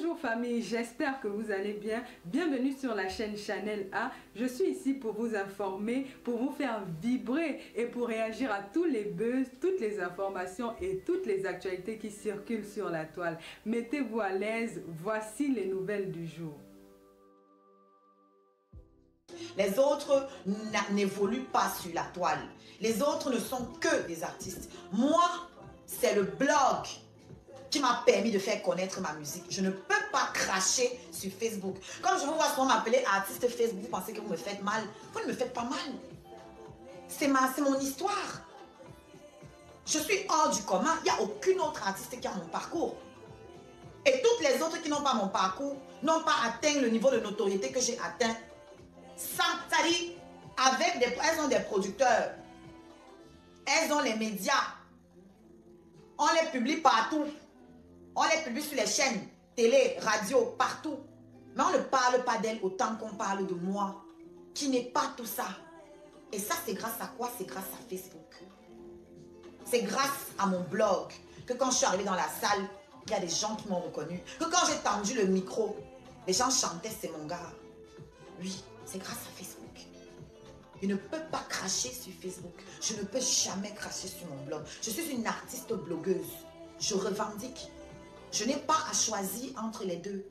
Bonjour famille, j'espère que vous allez bien. Bienvenue sur la chaîne Chanelle A. Je suis ici pour vous informer, pour vous faire vibrer et pour réagir à tous les buzz, toutes les informations et toutes les actualités qui circulent sur la toile. Mettez-vous à l'aise, voici les nouvelles du jour. Les autres n'évoluent pas sur la toile. Les autres ne sont que des artistes. Moi, c'est le blog qui m'a permis de faire connaître ma musique. Je ne peux pas cracher sur Facebook. Quand je vous vois souvent m'appeler artiste Facebook, vous pensez que vous me faites mal. Vous ne me faites pas mal. C'est mon histoire. Je suis hors du commun. Il n'y a aucune autre artiste qui a mon parcours. Et toutes les autres qui n'ont pas mon parcours n'ont pas atteint le niveau de notoriété que j'ai atteint. C'est-à-dire, elles ont des producteurs. Elles ont les médias. On les publie partout. On les publie sur les chaînes, télé, radio, partout. Mais on ne parle pas d'elle autant qu'on parle de moi, qui n'est pas tout ça. Et ça, c'est grâce à quoi? C'est grâce à Facebook. C'est grâce à mon blog que quand je suis arrivée dans la salle, il y a des gens qui m'ont reconnue. Que quand j'ai tendu le micro, les gens chantaient « C'est mon gars ». Oui, c'est grâce à Facebook. Je ne peux pas cracher sur Facebook. Je ne peux jamais cracher sur mon blog. Je suis une artiste blogueuse. Je revendique. Je n'ai pas à choisir entre les deux.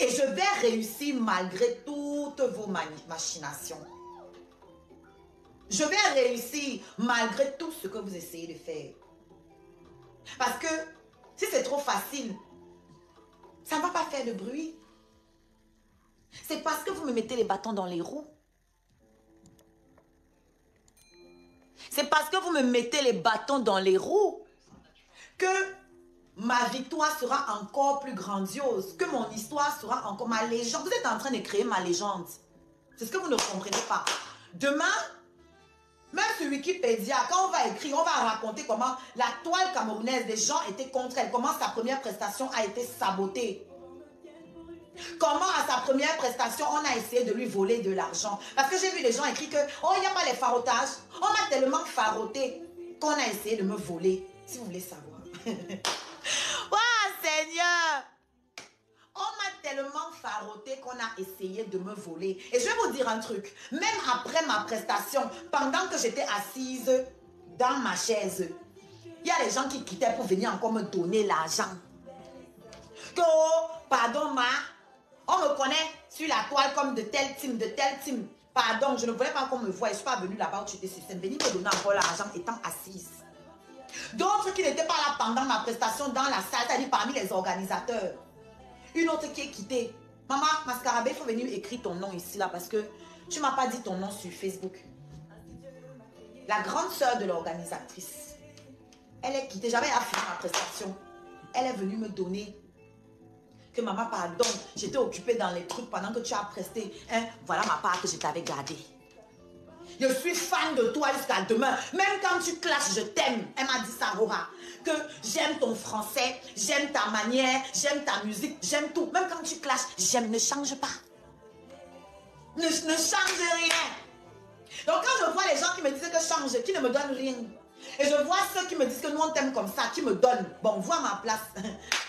Et je vais réussir malgré toutes vos machinations. Je vais réussir malgré tout ce que vous essayez de faire. Parce que si c'est trop facile, ça ne va pas faire de bruit. C'est parce que vous me mettez les bâtons dans les roues. C'est parce que vous me mettez les bâtons dans les roues que ma victoire sera encore plus grandiose, que mon histoire sera encore ma légende. Vous êtes en train de créer ma légende. C'est ce que vous ne comprenez pas. Demain, même sur Wikipédia, quand on va écrire, on va raconter comment la toile camerounaise des gens était contre elle, comment sa première prestation a été sabotée. Comment à sa première prestation, on a essayé de lui voler de l'argent. Parce que j'ai vu des gens écrire que « Oh, il n'y a pas les farotages. On m'a tellement faroté qu'on a essayé de me voler. » Si vous voulez savoir. Oh, Seigneur! On m'a tellement faroté qu'on a essayé de me voler. Et je vais vous dire un truc. Même après ma prestation, pendant que j'étais assise dans ma chaise, il y a des gens qui quittaient pour venir encore me donner l'argent. Que « Oh, pardon, ma... » On me connaît sur la toile comme de tel team, de tel team. Pardon, je ne voulais pas qu'on me voie. Je ne suis pas venue là-bas où tu étais sur scène. Venez me donner encore l'argent étant assise. D'autres qui n'étaient pas là pendant ma prestation dans la salle, c'est-à-dire parmi les organisateurs. Une autre qui est quittée. Maman, Mascarabé, il faut venir écrire ton nom ici, là, parce que tu ne m'as pas dit ton nom sur Facebook. La grande sœur de l'organisatrice, elle est quittée. J'avais affiché ma prestation. Elle est venue me donner... Que maman, pardon, j'étais occupée dans les trucs pendant que tu as presté. Hein? Voilà ma part que je t'avais gardée. Je suis fan de toi jusqu'à demain. Même quand tu clashes, je t'aime. Elle m'a dit ça, Rora. Que j'aime ton français, j'aime ta manière, j'aime ta musique, j'aime tout. Même quand tu clashes, j'aime. Ne change pas. Ne change rien. Donc quand je vois les gens qui me disent que change, qui ne me donnent rien. Et je vois ceux qui me disent que nous on t'aime comme ça, qui me donnent. Bon, vois ma place.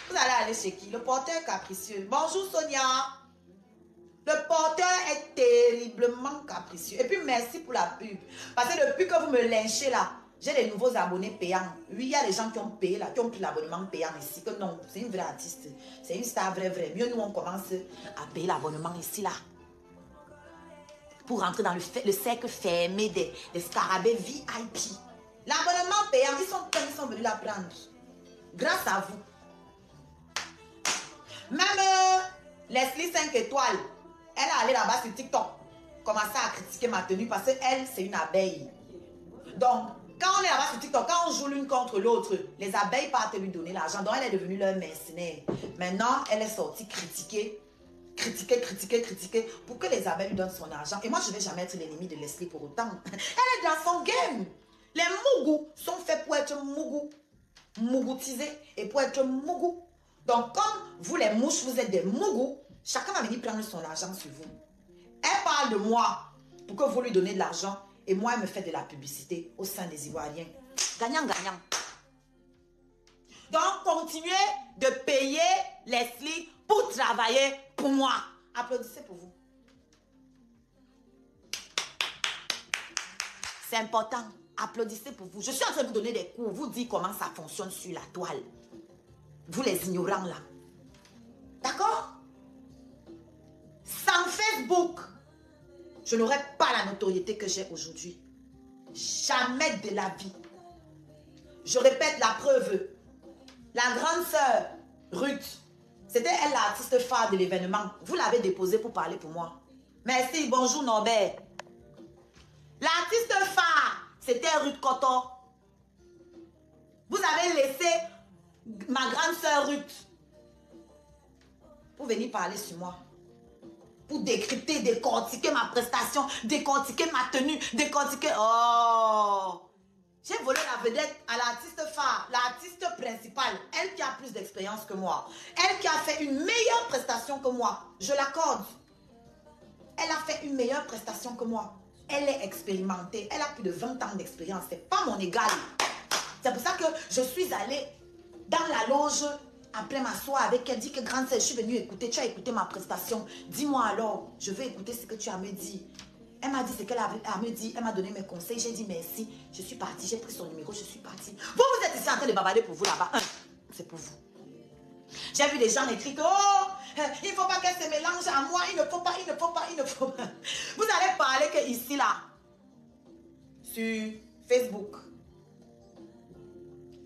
Vous allez aller chez qui? Le porteur capricieux. Bonjour Sonia. Le porteur est terriblement capricieux. Et puis merci pour la pub. Parce que depuis que vous me lynchez là, j'ai des nouveaux abonnés payants. Oui, il y a des gens qui ont payé là, qui ont pris l'abonnement payant ici. Que non, c'est une vraie artiste. C'est une star vraie, vraie. Mieux nous on commence à payer l'abonnement ici là. Pour rentrer dans le cercle fermé des scarabées VIP. L'abonnement payant, ils sont venus la prendre. Grâce à vous. Même Leslie 5 étoiles, elle est allée là-bas sur TikTok, commencer à critiquer ma tenue parce qu'elle, c'est une abeille. Donc, quand on est là-bas sur TikTok, quand on joue l'une contre l'autre, les abeilles partent lui donner l'argent. Donc, elle est devenue leur mercenaire. Maintenant, elle est sortie critiquer pour que les abeilles lui donnent son argent. Et moi, je ne vais jamais être l'ennemi de Leslie pour autant. Elle est dans son game. Les mougous sont faits pour être mougous, mougoutisés et pour être mougous. Donc, comme vous les mouches, vous êtes des mougous, chacun va venir prendre son argent sur vous. Elle parle de moi pour que vous lui donnez de l'argent et moi, elle me fait de la publicité au sein des Ivoiriens. Gagnant, gagnant. Donc, continuez de payer Leslie pour travailler pour moi. Applaudissez pour vous. C'est important. Applaudissez pour vous. Je suis en train de vous donner des cours. Vous dire comment ça fonctionne sur la toile. Vous les ignorants là. D'accord? Sans Facebook, je n'aurais pas la notoriété que j'ai aujourd'hui. Jamais de la vie. Je répète la preuve. La grande sœur, Ruth, c'était elle l'artiste phare de l'événement. Vous l'avez déposée pour parler pour moi. Merci, bonjour Norbert. L'artiste phare, c'était Ruth Coton. Vous avez laissé ma grande sœur Ruth pour venir parler sur moi. Pour décrypter, décortiquer ma prestation, décortiquer ma tenue, décortiquer... Oh! J'ai volé la vedette à l'artiste phare, l'artiste principale, elle qui a plus d'expérience que moi, elle qui a fait une meilleure prestation que moi, je l'accorde. Elle a fait une meilleure prestation que moi. Elle est expérimentée, elle a plus de 20 ans d'expérience, c'est pas mon égal. C'est pour ça que je suis allée dans la loge... Après m'asseoir avec elle, dit que grande sœur, je suis venue écouter, tu as écouté ma prestation. Dis-moi alors, je vais écouter ce que tu as à me dire. Elle m'a dit ce qu'elle avait à me dire, elle m'a donné mes conseils, j'ai dit merci, je suis partie, j'ai pris son numéro, je suis partie. Vous, vous êtes ici en train de bavarder pour vous là-bas. C'est pour vous. J'ai vu des gens écrire que, oh, il ne faut pas qu'elle se mélange à moi, il ne faut pas, il ne faut pas, il ne faut pas. Vous allez parler que ici là, sur Facebook.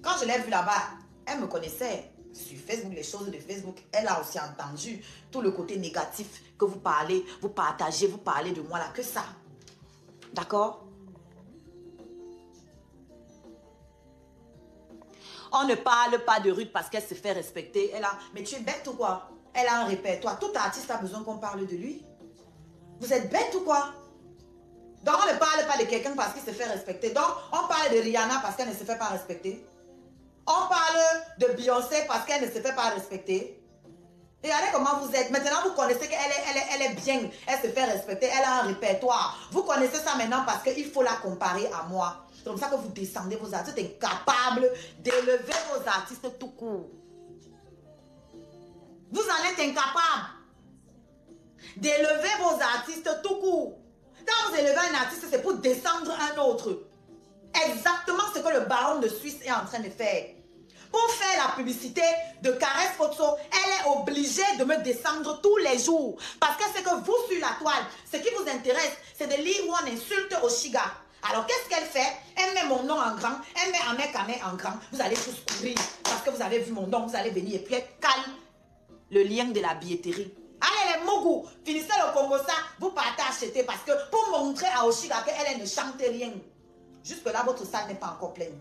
Quand je l'ai vue là-bas, elle me connaissait. Sur Facebook, les choses de Facebook, elle a aussi entendu tout le côté négatif que vous parlez, vous partagez, vous parlez de moi là, que ça. D'accord? On ne parle pas de Ruth parce qu'elle se fait respecter. Elle a... Mais tu es bête ou quoi? Elle a un répertoire. Tout artiste a besoin qu'on parle de lui. Vous êtes bête ou quoi? Donc on ne parle pas de quelqu'un parce qu'il se fait respecter. Donc on parle de Rihanna parce qu'elle ne se fait pas respecter. On parle de Beyoncé parce qu'elle ne se fait pas respecter. Regardez comment vous êtes. Maintenant, vous connaissez qu'elle est bien. Elle se fait respecter. Elle a un répertoire. Vous connaissez ça maintenant parce qu'il faut la comparer à moi. C'est comme ça que vous descendez vos artistes. Vous êtes incapables d'élever vos artistes tout court. Vous en êtes incapables d'élever vos artistes tout court. Quand vous élevez un artiste, c'est pour descendre un autre. Exactement ce que le baron de Suisse est en train de faire. Pour faire la publicité de Caresse Fotso, elle est obligée de me descendre tous les jours. Parce que c'est que vous, sur la toile, ce qui vous intéresse, c'est de lire où on insulte Oshiga. Alors, qu'est-ce qu'elle fait? Elle met mon nom en grand, elle met Amélie Kamé en grand. Vous allez tous courir parce que vous avez vu mon nom, vous allez venir et puis être calme. Le lien de la billetterie. Allez les Mougou, finissez le Congo ça, vous partez acheter parce que pour montrer à Oshiga qu'elle ne chante rien. Jusque-là, votre salle n'est pas encore pleine.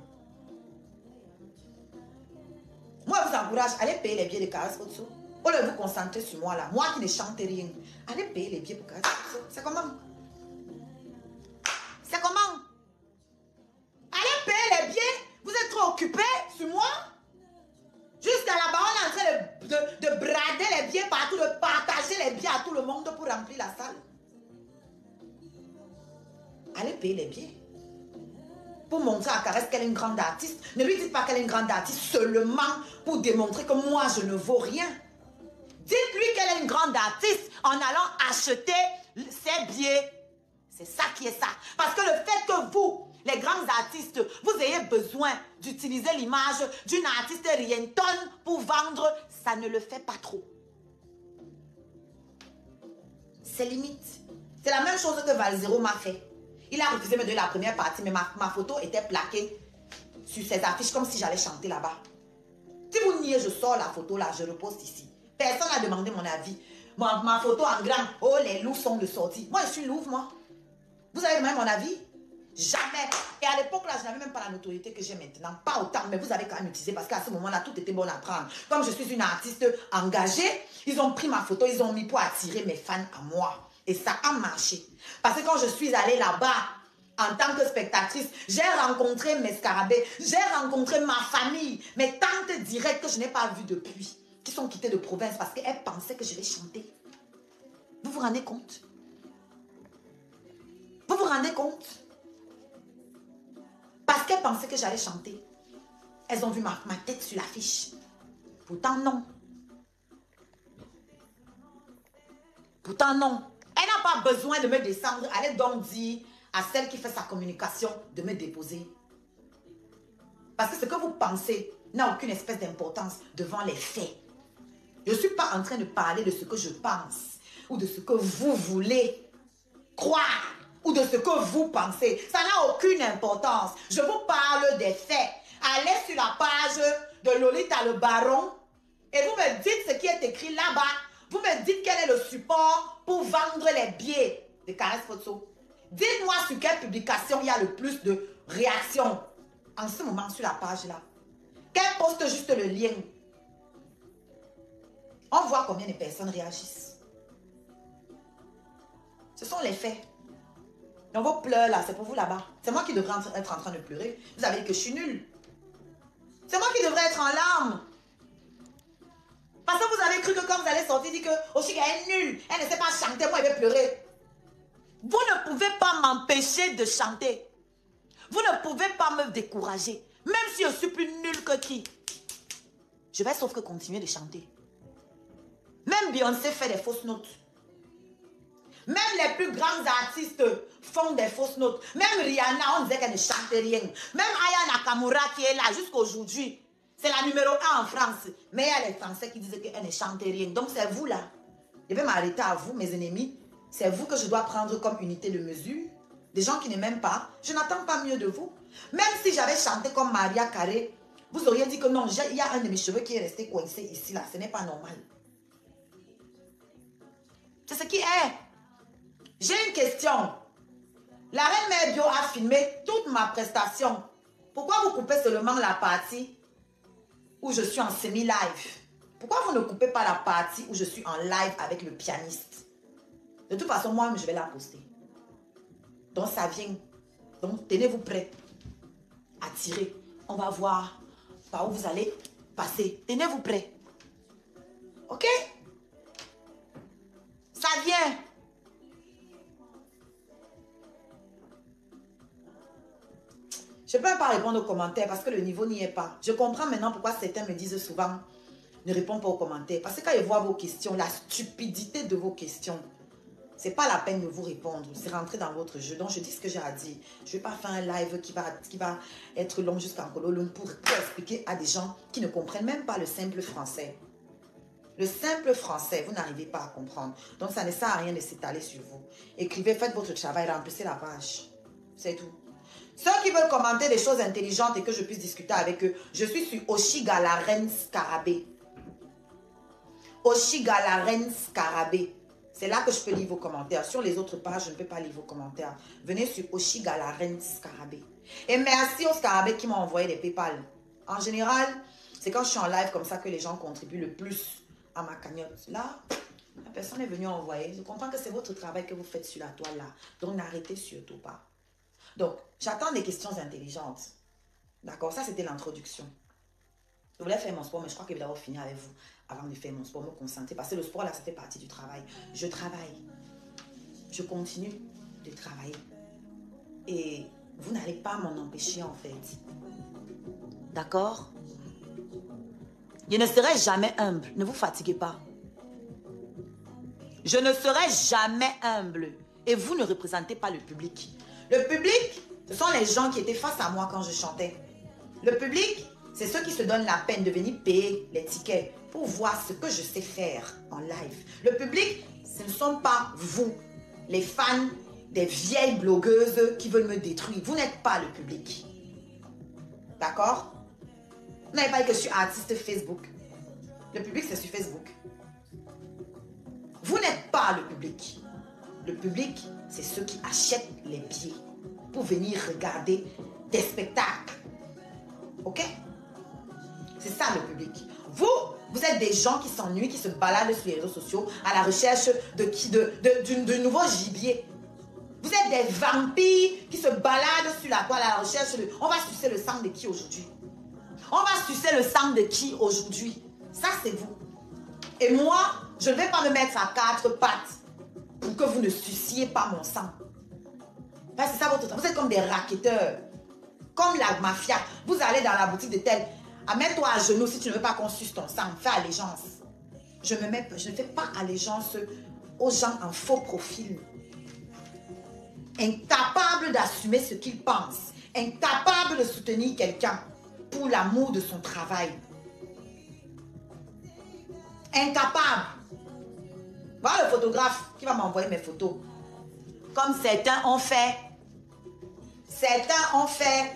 Moi, je vous encourage, allez payer les billets de Caresse Fotso. Au lieu de vous concentrer sur moi, là, moi qui ne chante rien, allez payer les billets pour Caresse Fotso. C'est comment? C'est comment? Allez payer les billets, vous êtes trop occupés sur moi? Jusqu'à là-bas, on est en train de brader les billets partout, de partager les billets à tout le monde pour remplir la salle. Allez payer les billets. Pour montrer à Caresse qu'elle est une grande artiste. Ne lui dites pas qu'elle est une grande artiste seulement pour démontrer que moi, je ne vaux rien. Dites-lui qu'elle est une grande artiste en allant acheter ses billets. C'est ça qui est ça. Parce que le fait que vous, les grands artistes, vous ayez besoin d'utiliser l'image d'une artiste rientonne pour vendre, ça ne le fait pas trop. C'est limite. C'est la même chose que Valzéro m'a fait. Il a refusé de me donner la première partie, mais ma photo était plaquée sur ses affiches comme si j'allais chanter là-bas. Si vous niez, je sors la photo là, je reposte ici. Personne n'a demandé mon avis. Ma photo en grand, oh les loups sont de sortie. Moi, je suis louve, moi. Vous avez demandé mon avis? Jamais. Et à l'époque là, je n'avais même pas la notoriété que j'ai maintenant. Pas autant, mais vous avez quand même utilisé parce qu'à ce moment-là, tout était bon à prendre. Comme je suis une artiste engagée, ils ont pris ma photo, ils ont mis pour attirer mes fans à moi. Et ça a marché. Parce que quand je suis allée là-bas, en tant que spectatrice, j'ai rencontré mes scarabées, j'ai rencontré ma famille, mes tantes directes que je n'ai pas vues depuis, qui sont quittées de province parce qu'elles pensaient que je vais chanter. Vous vous rendez compte? Vous vous rendez compte? Parce qu'elles pensaient que j'allais chanter. Elles ont vu ma tête sur l'affiche. Pourtant, non. Pourtant, non. Elle n'a pas besoin de me descendre. Allez donc dire à celle qui fait sa communication de me déposer. Parce que ce que vous pensez n'a aucune espèce d'importance devant les faits. Je ne suis pas en train de parler de ce que je pense ou de ce que vous voulez croire ou de ce que vous pensez. Ça n'a aucune importance. Je vous parle des faits. Allez sur la page de Lolita le Baron et vous me dites ce qui est écrit là-bas. Vous me dites quel est le support pour vendre les billets de Caresse Fotso. Dites-moi sur quelle publication il y a le plus de réactions en ce moment sur la page là. Qu'elle poste juste le lien. On voit combien de personnes réagissent. Ce sont les faits. Donc vos pleurs là, c'est pour vous là-bas. C'est moi qui devrais être en train de pleurer. Vous avez dit que je suis nulle. C'est moi qui devrais être en larmes. Parce que vous avez cru que quand vous allez sortir, dit que Oshiga est nulle, elle ne sait pas chanter, moi elle va pleurer. Vous ne pouvez pas m'empêcher de chanter. Vous ne pouvez pas me décourager. Même si je suis plus nulle que qui. Je vais sauf que continuer de chanter. Même Beyoncé fait des fausses notes. Même les plus grands artistes font des fausses notes. Même Rihanna, on disait qu'elle ne chante rien. Même Aya Nakamura qui est là jusqu'aujourd'hui. C'est la numéro 1 en France. Mais il y a les Français qui disent qu'elle ne chante rien. Donc c'est vous là. Je vais m'arrêter à vous, mes ennemis. C'est vous que je dois prendre comme unité de mesure. Des gens qui ne m'aiment pas. Je n'attends pas mieux de vous. Même si j'avais chanté comme Maria Carré, vous auriez dit que non, il y a un de mes cheveux qui est resté coincé ici là. Ce n'est pas normal. C'est ce qui est. J'ai une question. La reine Mère Bio a filmé toute ma prestation. Pourquoi vous coupez seulement la partie où je suis en semi-live? Pourquoi vous ne coupez pas la partie où je suis en live avec le pianiste? De toute façon, moi-même, je vais la poster. Donc, ça vient. Donc, tenez-vous prêts à tirer. On va voir par où vous allez passer. Tenez-vous prêts. OK? Ça vient. Je ne peux même pas répondre aux commentaires parce que le niveau n'y est pas. Je comprends maintenant pourquoi certains me disent souvent ne réponds pas aux commentaires. Parce que quand je vois vos questions, la stupidité de vos questions, ce n'est pas la peine de vous répondre. C'est rentrer dans votre jeu. Donc, je dis ce que j'ai à dire. Je ne vais pas faire un live qui va être long jusqu'en Cololone pour expliquer à des gens qui ne comprennent même pas le simple français. Le simple français, vous n'arrivez pas à comprendre. Donc, ça ne sert à rien de s'étaler sur vous. Écrivez, faites votre travail, remplissez la page. C'est tout. Ceux qui veulent commenter des choses intelligentes et que je puisse discuter avec eux, je suis sur Oshiga la reine scarabée. Oshiga la reine scarabée. C'est là que je peux lire vos commentaires. Sur les autres pages, je ne peux pas lire vos commentaires. Venez sur Oshiga la reine scarabée. Et merci aux scarabées qui m'ont envoyé des PayPal. En général, c'est quand je suis en live comme ça que les gens contribuent le plus à ma cagnotte. Là, la personne est venue envoyer. Je comprends que c'est votre travail que vous faites sur la toile là. Donc n'arrêtez surtout pas. Donc, j'attends des questions intelligentes. D'accord, ça c'était l'introduction. Je voulais faire mon sport, mais je crois que je vais d'abord finir avec vous avant de faire mon sport, me concentrer. Parce que le sport, là, ça fait partie du travail. Je travaille. Je continue de travailler. Et vous n'allez pas m'en empêcher, en fait. D'accord? Je ne serai jamais humble. Ne vous fatiguez pas. Je ne serai jamais humble. Et vous ne représentez pas le public. Le public, ce sont les gens qui étaient face à moi quand je chantais. Le public, c'est ceux qui se donnent la peine de venir payer les tickets pour voir ce que je sais faire en live. Le public, ce ne sont pas vous, les fans des vieilles blogueuses qui veulent me détruire. Vous n'êtes pas le public. D'accord? Vous n'avez pas dit que je suis artiste Facebook. Le public, c'est sur Facebook. Vous n'êtes pas le public. Le public, c'est ceux qui achètent les billets pour venir regarder des spectacles. OK? C'est ça le public. Vous êtes des gens qui s'ennuient, qui se baladent sur les réseaux sociaux à la recherche de nouveaux gibier. Vous êtes des vampires qui se baladent sur la toile à la recherche de... On va sucer le sang de qui aujourd'hui? On va sucer le sang de qui aujourd'hui? Ça, c'est vous. Et moi, je ne vais pas me mettre à quatre pattes pour que vous ne suciez pas mon sang. Parce que c'est ça votre temps. Vous êtes comme des racketteurs. Comme la mafia. Vous allez dans la boutique de tel. Mets-toi à genoux si tu ne veux pas qu'on suce ton sang. Fais allégeance. Je ne fais pas allégeance aux gens en faux profil, incapables d'assumer ce qu'ils pensent, incapables de soutenir quelqu'un pour l'amour de son travail. Incapable. Voilà le photographe qui va m'envoyer mes photos. Comme certains ont fait. Certains ont fait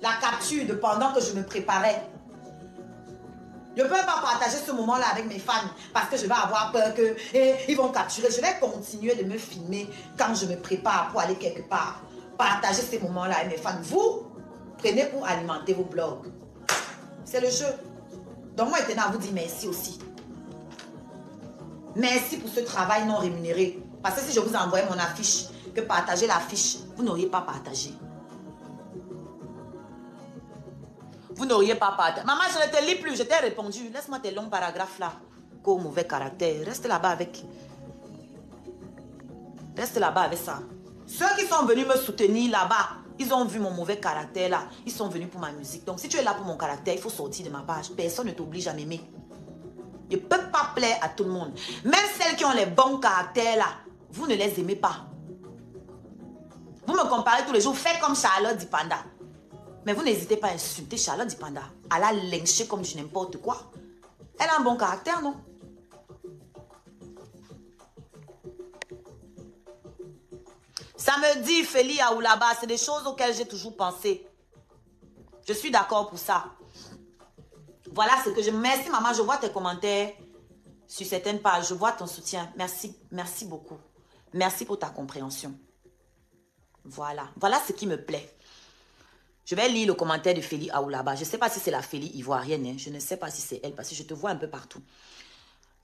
la capture de pendant que je me préparais. Je ne peux pas partager ce moment-là avec mes fans parce que je vais avoir peur qu'ils vont capturer. Je vais continuer de me filmer quand je me prépare pour aller quelque part. Partagez ces moments-là avec mes fans. Vous, prenez pour alimenter vos blogs. C'est le jeu. Donc moi, je tenais à vous dire merci aussi. Merci pour ce travail non rémunéré. Parce que si je vous envoyais mon affiche, que partagez l'affiche, vous n'auriez pas partagé. Vous n'auriez pas partagé. Maman, je ne te lis plus, je t'ai répondu. Laisse-moi tes longs paragraphes là. Qu'au mauvais caractère. Reste là-bas avec... Reste là-bas avec ça. Ceux qui sont venus me soutenir là-bas, ils ont vu mon mauvais caractère là. Ils sont venus pour ma musique. Donc si tu es là pour mon caractère, il faut sortir de ma page. Personne ne t'oblige à m'aimer. Je ne peux pas plaire à tout le monde. Même celles qui ont les bons caractères là, vous ne les aimez pas. Vous me comparez tous les jours. Faites comme Charlotte Dipanda. Mais vous n'hésitez pas à insulter Charlotte Dipanda. À la lyncher comme du n'importe quoi. Elle a un bon caractère, non? Ça me dit, Feli Aoulaba, c'est des choses auxquelles j'ai toujours pensé. Je suis d'accord pour ça. Voilà ce que je... Merci, maman, je vois tes commentaires sur certaines pages. Je vois ton soutien. Merci, merci beaucoup. Merci pour ta compréhension. Voilà. Voilà ce qui me plaît. Je vais lire le commentaire de Feli Aoulaba. Je ne sais pas si c'est la Feli ivoirienne. Hein. Je ne sais pas si c'est elle parce que je te vois un peu partout.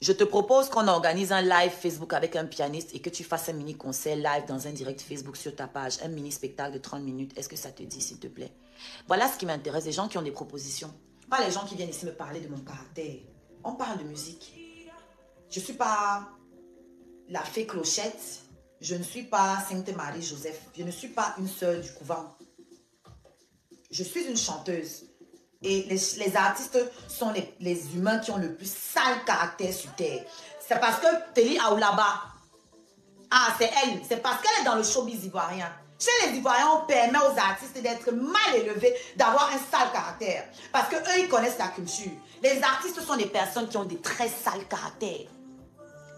Je te propose qu'on organise un live Facebook avec un pianiste et que tu fasses un mini-concert live dans un direct Facebook sur ta page. Un mini-spectacle de 30 minutes. Est-ce que ça te dit, s'il te plaît? Voilà ce qui m'intéresse. Les gens qui ont des propositions. Pas les gens qui viennent ici me parler de mon caractère. On parle de musique. Je ne suis pas la fée Clochette. Je ne suis pas Sainte-Marie-Joseph. Je ne suis pas une sœur du couvent. Je suis une chanteuse. Et les artistes sont les humains qui ont le plus sale caractère sur terre. C'est parce que Feli Aoulaba, ah c'est elle, c'est parce qu'elle est dans le showbiz ivoirien. Chez les Ivoiriens, on permet aux artistes d'être mal élevés, d'avoir un sale caractère. Parce qu'eux, ils connaissent la culture. Les artistes sont des personnes qui ont des très sales caractères.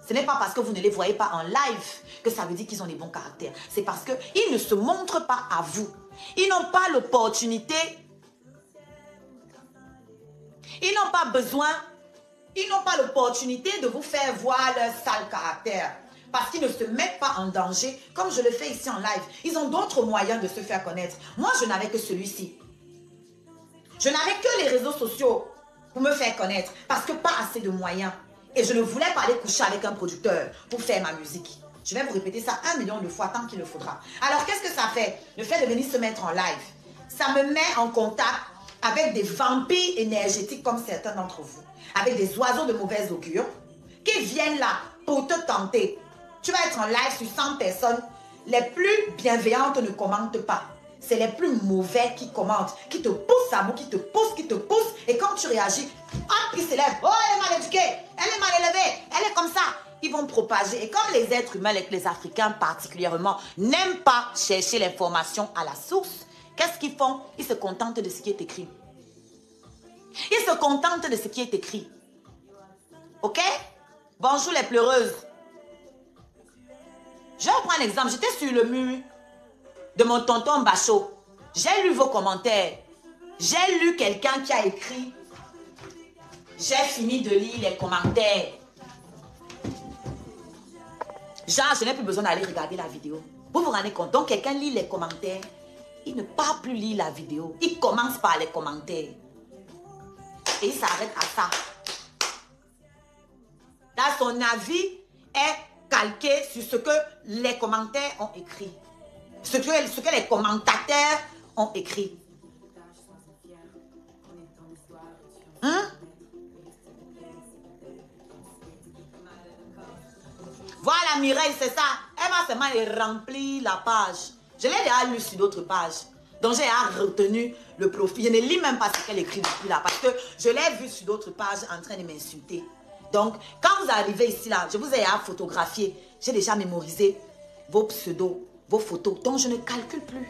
Ce n'est pas parce que vous ne les voyez pas en live que ça veut dire qu'ils ont des bons caractères. C'est parce qu'ils ne se montrent pas à vous. Ils n'ont pas l'opportunité... Ils n'ont pas besoin, ils n'ont pas l'opportunité de vous faire voir leur sale caractère. Parce qu'ils ne se mettent pas en danger, comme je le fais ici en live. Ils ont d'autres moyens de se faire connaître. Moi, je n'avais que celui-ci. Je n'avais que les réseaux sociaux pour me faire connaître. Parce que pas assez de moyens. Et je ne voulais pas aller coucher avec un producteur pour faire ma musique. Je vais vous répéter ça 1 million de fois, tant qu'il le faudra. Alors, qu'est-ce que ça fait? Le fait de venir se mettre en live, ça me met en contact avec des vampires énergétiques comme certains d'entre vous, avec des oiseaux de mauvaise augure qui viennent là pour te tenter. Tu vas être en live sur 100 personnes, les plus bienveillantes ne commentent pas. C'est les plus mauvais qui commentent, qui te poussent à bout, qui te poussent. Et quand tu réagis, hop, ils s'élèvent. Oh, elle est mal éduquée, elle est mal élevée, elle est comme ça. Ils vont propager. Et comme les êtres humains, les Africains particulièrement, n'aiment pas chercher l'information à la source, qu'est-ce qu'ils font? Ils se contentent de ce qui est écrit. Ils se contentent de ce qui est écrit. Ok? Bonjour les pleureuses. Je vais prendre un exemple. J'étais sur le mur de mon tonton Bachot. J'ai lu vos commentaires. J'ai lu quelqu'un qui a écrit. J'ai fini de lire les commentaires. Genre, je n'ai plus besoin d'aller regarder la vidéo. Vous vous rendez compte? Donc, quelqu'un lit les commentaires. Il ne part plus lire la vidéo. Il commence par les commentaires. Et il s'arrête à ça. Là, son avis est calqué sur ce que les commentaires ont écrit. Ce que les commentateurs ont écrit. Hein? Voilà Mireille, c'est ça. Elle va seulement remplir la page. Je l'ai déjà lu sur d'autres pages. Donc, j'ai retenu le profil. Je ne lis même pas ce qu'elle écrit depuis là. Parce que je l'ai vu sur d'autres pages en train de m'insulter. Donc, quand vous arrivez ici, là, je vous ai à photographier. J'ai déjà mémorisé vos pseudos, vos photos, dont je ne calcule plus.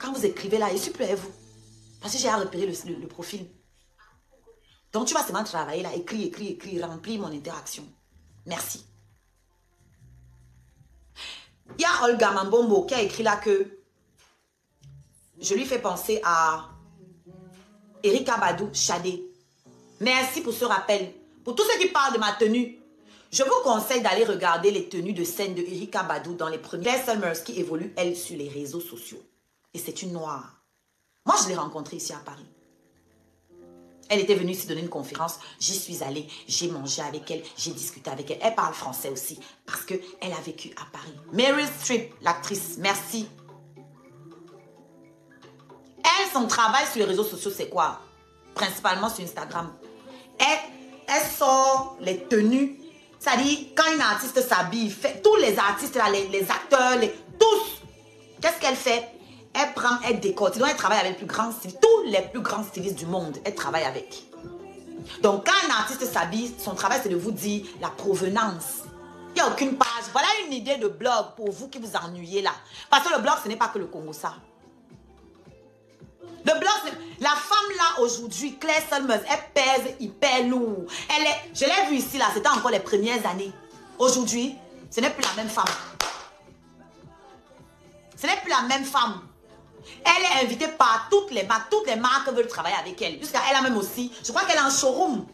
Quand vous écrivez là, il ne suit plus à vous. Parce que j'ai à repérer le profil. Donc, tu vas seulement travailler là, écrire, remplir mon interaction. Merci. Il y a Olga Mambombo qui a écrit là que je lui fais penser à Erykah Badu, Sade. Merci pour ce rappel. Pour tous ceux qui parlent de ma tenue, je vous conseille d'aller regarder les tenues de scène de Erykah Badu dans les premiers. Dessel Merski qui évolue, elle, sur les réseaux sociaux. Et c'est une noire. Moi, je l'ai rencontrée ici à Paris. Elle était venue ici donner une conférence. J'y suis allée, j'ai mangé avec elle, j'ai discuté avec elle. Elle parle français aussi parce qu'elle a vécu à Paris. Meryl Streep, l'actrice, merci. Elle, son travail sur les réseaux sociaux, c'est quoi? Principalement sur Instagram. Elle sort les tenues. C'est-à-dire, quand une artiste s'habille, tous les artistes, les acteurs, tous, qu'est-ce qu'elle fait? Elle prend, elle décortique. Donc, elle travaille avec les plus grands stylistes. Tous les plus grands stylistes du monde, elle travaille avec. Donc, quand un artiste s'habille, son travail, c'est de vous dire la provenance. Il n'y a aucune page. Voilà une idée de blog pour vous qui vous ennuyez là. Parce que le blog, ce n'est pas que le Congo, ça. Le blog, la femme là, aujourd'hui, Claire Selmeuse, elle pèse hyper lourd. Elle est, je l'ai vue ici, là, c'était encore les premières années. Aujourd'hui, ce n'est plus la même femme. Ce n'est plus la même femme. Elle est invitée par toutes les marques. Toutes les marques veulent travailler avec elle. Jusqu'à elle a même aussi. Je crois qu'elle a un showroom.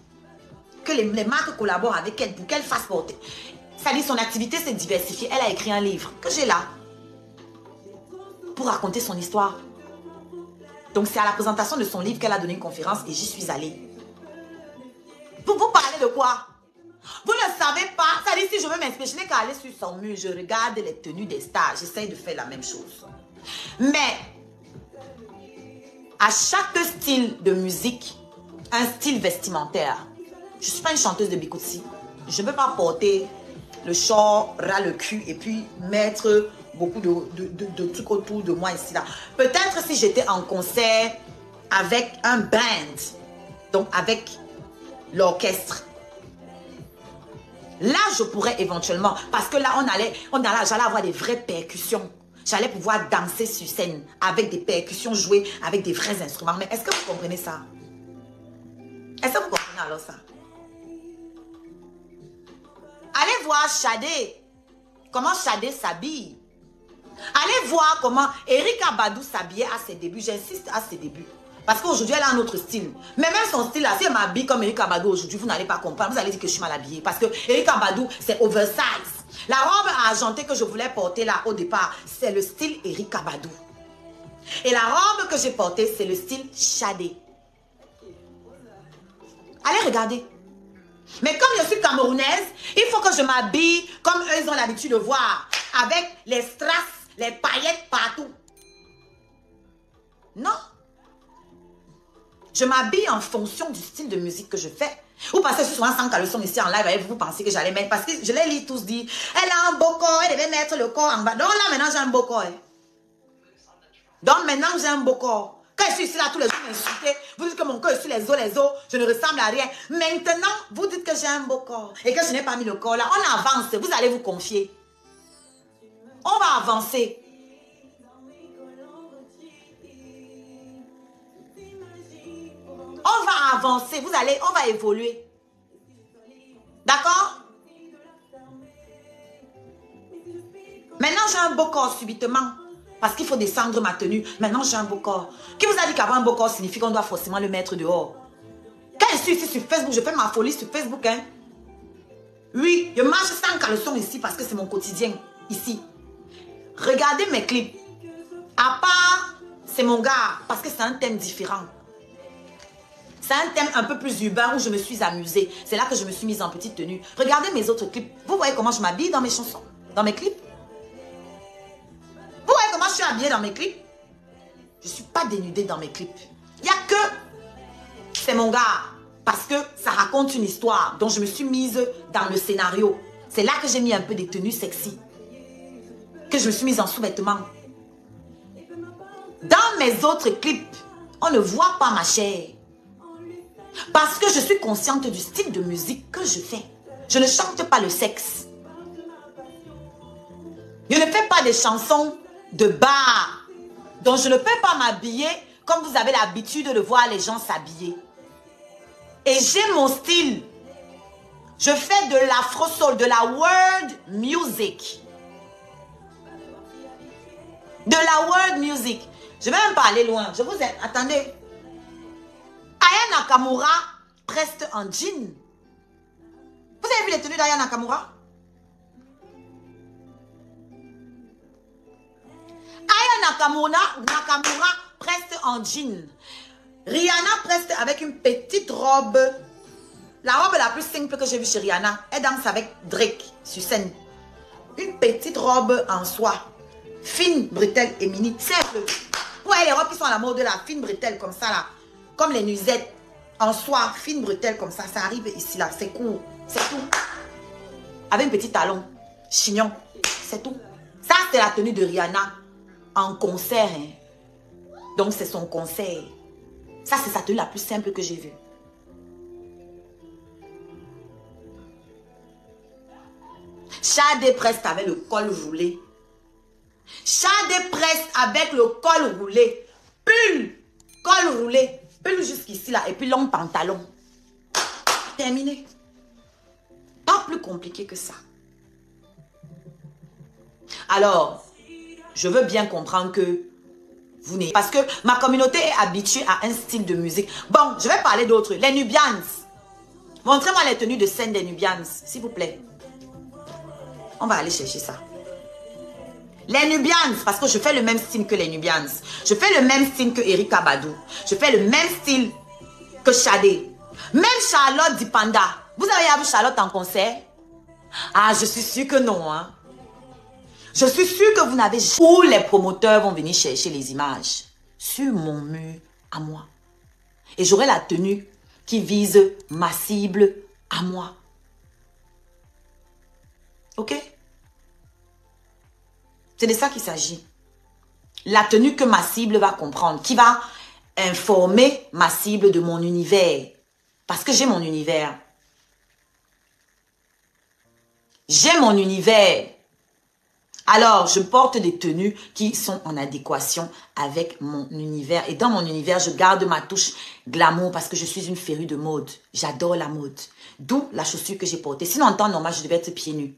Que les marques collaborent avec elle pour qu'elle fasse porter. Ça dit, son activité s'est diversifiée. Elle a écrit un livre que j'ai là. Pour raconter son histoire. Donc c'est à la présentation de son livre qu'elle a donné une conférence et j'y suis allée. Vous parlez de quoi? Vous ne savez pas. Ça dit, si je veux m'inspirer, je n'ai qu'à aller sur son mur. Je regarde les tenues des stars. J'essaye de faire la même chose. Mais... à chaque style de musique, un style vestimentaire. Je ne suis pas une chanteuse de Bikutsi. Je ne peux pas porter le short, ras le cul et puis mettre beaucoup de trucs autour de moi ici là. Peut-être si j'étais en concert avec un band, donc avec l'orchestre. Là, je pourrais éventuellement, parce que là, j'allais avoir des vraies percussions. J'allais pouvoir danser sur scène avec des percussions, jouées avec des vrais instruments. Mais est-ce que vous comprenez ça? Est-ce que vous comprenez alors ça? Allez voir Sade, comment Sade s'habille. Allez voir comment Erykah Badu s'habillait à ses débuts. J'insiste à ses débuts. Parce qu'aujourd'hui, elle a un autre style. Mais même son style, là, si elle m'habille comme Erykah Badu aujourd'hui, vous n'allez pas comprendre. Vous allez dire que je suis mal habillée. Parce que Erykah Badu, c'est oversize. La robe argentée que je voulais porter là au départ, c'est le style Erykah Badu. Et la robe que j'ai portée, c'est le style Sade. Allez regarder. Mais comme je suis camerounaise, il faut que je m'habille comme eux ils ont l'habitude de voir. Avec les strass, les paillettes partout. Non. Je m'habille en fonction du style de musique que je fais. Ou parce que je suis souvent sans caleçon ici en live, vous pensez que j'allais mettre. Parce que je les lis tous dire, elle a un beau corps, elle devait mettre le corps en bas. Donc là, maintenant, j'ai un beau corps. Donc maintenant, j'ai un beau corps. Quand je suis ici, là, tous les jours, vous m'insultez. Vous dites que mon corps est sur les os, je ne ressemble à rien. Maintenant, vous dites que j'ai un beau corps et que je n'ai pas mis le corps là. On avance, vous allez vous confier. On va avancer. On va avancer, on va évoluer. D'accord? Maintenant, j'ai un beau corps subitement. Parce qu'il faut descendre ma tenue. Maintenant, j'ai un beau corps. Qui vous a dit qu'avoir un beau corps signifie qu'on doit forcément le mettre dehors? Quand je suis ici sur Facebook, je fais ma folie sur Facebook. Hein? Oui, je marche sans caleçon ici parce que c'est mon quotidien. Ici. Regardez mes clips. À part, c'est mon gars. Parce que c'est un thème différent. C'est un thème un peu plus urbain où je me suis amusée. C'est là que je me suis mise en petite tenue. Regardez mes autres clips. Vous voyez comment je m'habille dans mes chansons, dans mes clips? Vous voyez comment je suis habillée dans mes clips? Je ne suis pas dénudée dans mes clips. Il n'y a que c'est mon gars. Parce que ça raconte une histoire dont je me suis mise dans le scénario. C'est là que j'ai mis un peu des tenues sexy. Que je me suis mise en sous-vêtements. Dans mes autres clips, on ne voit pas ma chair. Parce que je suis consciente du style de musique que je fais. Je ne chante pas le sexe. Je ne fais pas des chansons de bar. Donc je ne peux pas m'habiller comme vous avez l'habitude de voir les gens s'habiller. Et j'ai mon style. Je fais de l'afro soul, de la world music. De la world music. Je vais même pas aller loin. Je vous ai... Attendez. Aya Nakamura reste en jean. Vous avez vu les tenues d'Aya Nakamura? Aya Nakamura preste en jean. Rihanna preste avec une petite robe. La robe la plus simple que j'ai vue chez Rihanna. Elle danse avec Drake sur scène. Une petite robe en soie. Fine bretelle et mini. Simple. Ouais, les robes qui sont à la mode de la fine bretelle comme ça là. Comme les nuisettes. En soie, fine bretelle comme ça. Ça arrive ici là. C'est court. C'est tout. Avec un petit talon. Chignon. C'est tout. Ça, c'est la tenue de Rihanna. En concert. Hein. Donc, c'est son concert. Ça, c'est sa tenue la plus simple que j'ai vue. Sade preste avec le col roulé. Sade preste avec le col roulé. Pull. Col roulé. Pull jusqu'ici, là. Et puis, long pantalon. Terminé. Pas plus compliqué que ça. Alors, je veux bien comprendre que vous n'êtes... Parce que ma communauté est habituée à un style de musique. Bon, je vais parler d'autres. Les Nubians. Montrez-moi les tenues de scène des Nubians, s'il vous plaît. On va aller chercher ça. Les Nubians, parce que je fais le même style que les Nubians. Je fais le même style que Erykah Badu. Je fais le même style que Sade. Même Charlotte Dipanda. Vous avez vu Charlotte en concert? Ah, je suis sûre que non. Hein? Je suis sûre que vous n'avez jamais... Où les promoteurs vont venir chercher les images. Sur mon mur, à moi. Et j'aurai la tenue qui vise ma cible à moi. Ok? C'est de ça qu'il s'agit. La tenue que ma cible va comprendre. Qui va informer ma cible de mon univers. Parce que j'ai mon univers. J'ai mon univers. Alors, je porte des tenues qui sont en adéquation avec mon univers. Et dans mon univers, je garde ma touche glamour parce que je suis une férue de mode. J'adore la mode. D'où la chaussure que j'ai portée. Sinon, en temps normal, je devais être pieds nus.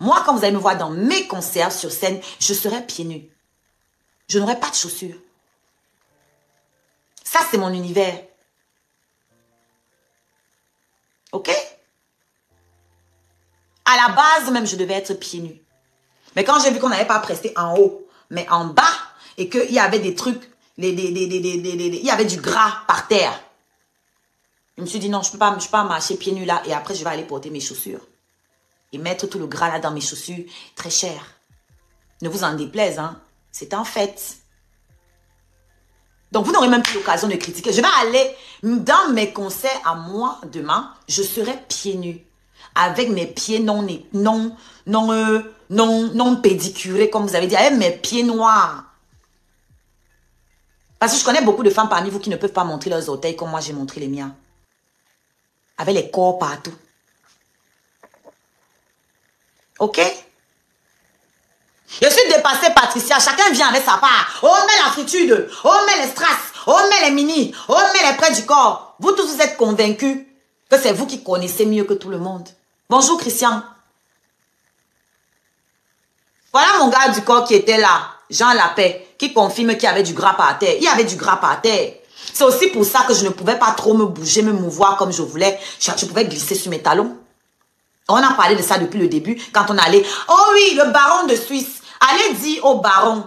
Moi, quand vous allez me voir dans mes concerts sur scène, je serai pieds nus. Je n'aurai pas de chaussures. Ça, c'est mon univers. OK? À la base même, je devais être pieds nus. Mais quand j'ai vu qu'on n'avait pas pressé en haut, mais en bas, et qu'il y avait des trucs, il y avait du gras par terre. Je me suis dit non, je peux pas marcher pieds nus là, et après je vais aller porter mes chaussures. Et mettre tout le gras là dans mes chaussures, très cher. Ne vous en déplaise, hein. C'est en fait. Donc vous n'aurez même plus l'occasion de critiquer. Je vais aller dans mes concerts à moi demain, je serai pieds nus. Avec mes pieds non pédicurés, comme vous avez dit, avec mes pieds noirs. Parce que je connais beaucoup de femmes parmi vous qui ne peuvent pas montrer leurs orteils comme moi j'ai montré les miens. Avec les corps partout. Ok? Je suis dépassée, Patricia. Chacun vient avec sa part. On met la fritude, on met les strass, on met les mini, on met les près du corps. Vous tous vous êtes convaincus que c'est vous qui connaissez mieux que tout le monde. Bonjour Christian. Voilà mon gars du corps qui était là, Jean Lapay, qui confirme qu'il y avait du gras par terre. Il y avait du gras par terre. C'est aussi pour ça que je ne pouvais pas trop me bouger, me mouvoir comme je voulais. Je pouvais glisser sur mes talons. On a parlé de ça depuis le début, quand on allait... Oh oui, le baron de Suisse. Allez dire au baron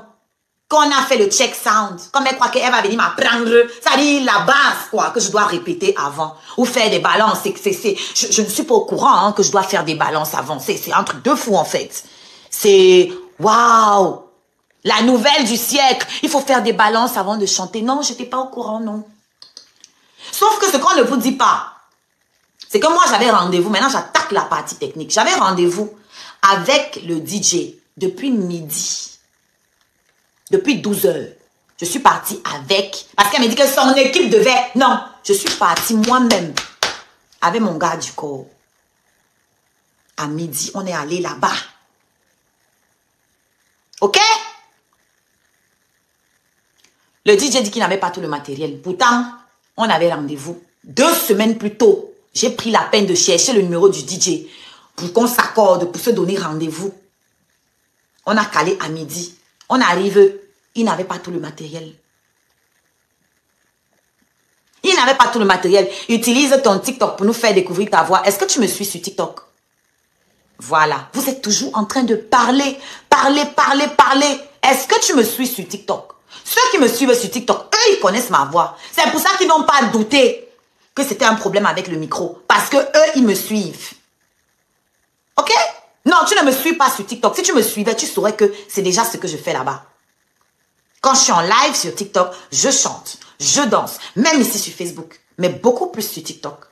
qu'on a fait le check sound. Comme elle croit qu'elle va venir m'apprendre. Ça dit la base, quoi, que je dois répéter avant. Ou faire des balances. Je ne suis pas au courant hein, que je dois faire des balances avant. C'est un truc de fou, en fait. C'est, waouh, la nouvelle du siècle. Il faut faire des balances avant de chanter. Non, je n'étais pas au courant, non. Sauf que ce qu'on ne vous dit pas, c'est que moi, j'avais rendez-vous. Maintenant, j'attaque la partie technique. J'avais rendez-vous avec le DJ depuis midi. Depuis 12 heures. Je suis partie avec. Parce qu'elle m'a dit que son équipe devait... Non, je suis partie moi-même avec mon gars du corps. À midi, on est allé là-bas. Ok? Le DJ dit qu'il n'avait pas tout le matériel. Pourtant, on avait rendez-vous 2 semaines plus tôt. J'ai pris la peine de chercher le numéro du DJ pour qu'on s'accorde, pour se donner rendez-vous. On a calé à midi. On arrive, il n'avait pas tout le matériel. Il n'avait pas tout le matériel. Utilise ton TikTok pour nous faire découvrir ta voix. Est-ce que tu me suis sur TikTok? Voilà. Vous êtes toujours en train de parler, parler. Est-ce que tu me suis sur TikTok? Ceux qui me suivent sur TikTok, eux, ils connaissent ma voix. C'est pour ça qu'ils n'ont pas douté que c'était un problème avec le micro. Parce que eux, ils me suivent. Ok? Non, tu ne me suis pas sur TikTok. Si tu me suivais, tu saurais que c'est déjà ce que je fais là-bas. Quand je suis en live sur TikTok, je chante, je danse, même ici sur Facebook, mais beaucoup plus sur TikTok.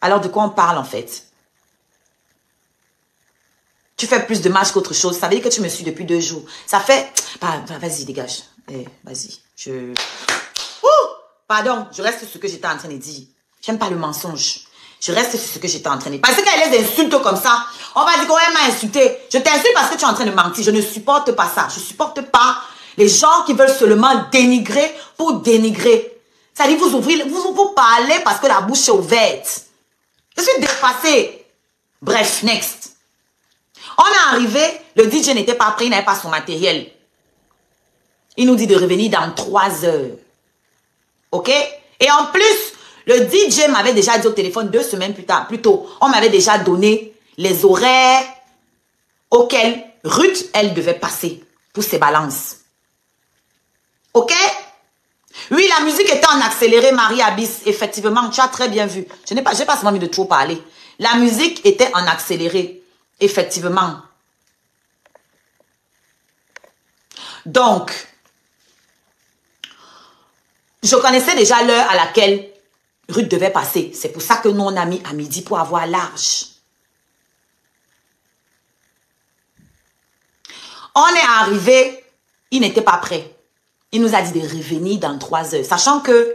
Alors de quoi on parle en fait? Tu fais plus de matchs qu'autre chose. Ça veut dire que tu me suis depuis 2 jours. Ça fait... Bah, vas-y, dégage. Eh, vas-y. Ouh! Pardon, je reste sur ce que j'étais en train de dire. J'aime pas le mensonge. Je reste sur ce que j'étais en train de... Parce que quand elle les insulte comme ça, on va dire qu'on m'a insulté. Je t'insulte parce que tu es en train de mentir. Je ne supporte pas ça. Je ne supporte pas les gens qui veulent seulement dénigrer pour dénigrer. C'est-à-dire vous ouvrez, vous parlez parce que la bouche est ouverte. Je suis dépassée. Bref, next. On est arrivé, le DJ n'était pas prêt, il n'avait pas son matériel. Il nous dit de revenir dans 3 heures. Ok? Et en plus, le DJ m'avait déjà dit au téléphone 2 semaines plus tard, plus tôt, on m'avait déjà donné les horaires auxquels Ruth, elle devait passer pour ses balances. Ok? Oui, la musique était en accéléré, Marie Abyss. Effectivement, tu as très bien vu. Je n'ai pas, j'ai pas souvent envie de trop parler. La musique était en accéléré. Effectivement. Donc, je connaissais déjà l'heure à laquelle Ruth devait passer. C'est pour ça que nous, on a mis à midi pour avoir large. On est arrivé, il n'était pas prêt. Il nous a dit de revenir dans 3 heures. Sachant que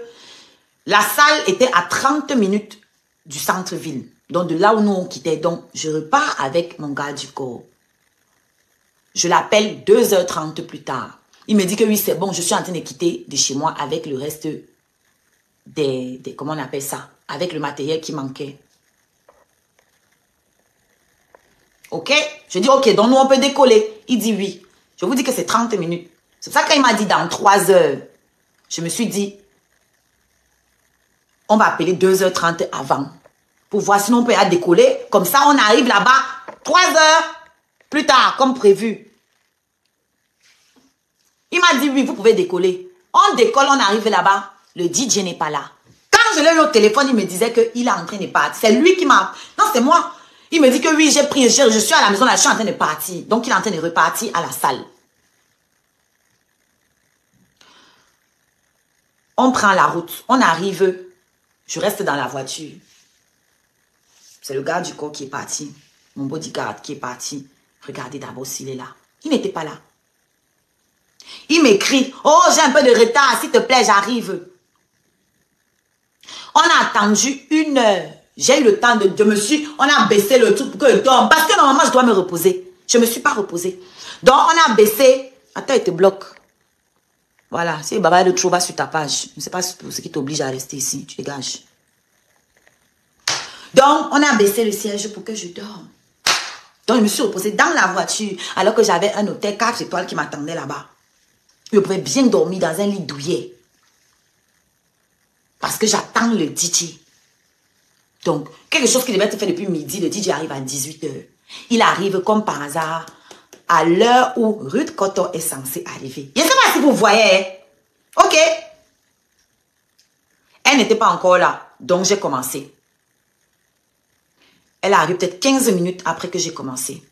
la salle était à 30 minutes du centre-ville. Donc, de là où nous on quittait. Donc, je repars avec mon gars du corps. Je l'appelle 2h30 plus tard. Il me dit que oui, c'est bon, je suis en train de quitter de chez moi avec le reste des comment on appelle ça? Avec le matériel qui manquait. Ok? Je dis ok, donc nous on peut décoller. Il dit oui. Je vous dis que c'est 30 minutes. C'est pour ça qu'il m'a dit dans 3 heures. Je me suis dit, on va appeler 2h30 avant. Pour voir si on peut décoller. Comme ça, on arrive là-bas 3 heures. Plus tard, comme prévu. Il m'a dit, oui, vous pouvez décoller. On décolle, on arrive là-bas. Le DJ n'est pas là. Quand je l'ai eu au téléphone, il me disait qu'il est en train de partir. C'est lui qui m'a... Non, c'est moi. Il me dit que oui, j'ai pris, je suis à la maison, là, je suis en train de partir. Donc, il est en train de repartir à la salle. On prend la route. On arrive. Je reste dans la voiture. C'est le gars du corps qui est parti. Mon bodyguard qui est parti. Regardez d'abord s'il est là. Il n'était pas là. Il m'écrit, « Oh, j'ai un peu de retard, s'il te plaît, j'arrive. » On a attendu 1 heure. J'ai eu le temps de me suivre. On a baissé le truc pour que je dorme. Parce que normalement, je dois me reposer. Je ne me suis pas reposée. Donc, on a baissé. Attends, il te bloque. Voilà, c'est le baba de trop va sur ta page. Je ne sais pas ce qui t'oblige à rester ici. Tu dégages. Donc, on a baissé le siège pour que je dorme. Donc, je me suis reposée dans la voiture alors que j'avais un hôtel 4 étoiles qui m'attendait là-bas. Je pouvais bien dormir dans un lit douillet. Parce que j'attends le DJ. Donc, quelque chose qui devait être fait depuis midi, le DJ arrive à 18 h. Il arrive comme par hasard à l'heure où Ruth Coton est censée arriver. Je ne sais pas si vous voyez. Ok. Elle n'était pas encore là. Donc, j'ai commencé. Elle arrive peut-être 15 minutes après que j'ai commencé.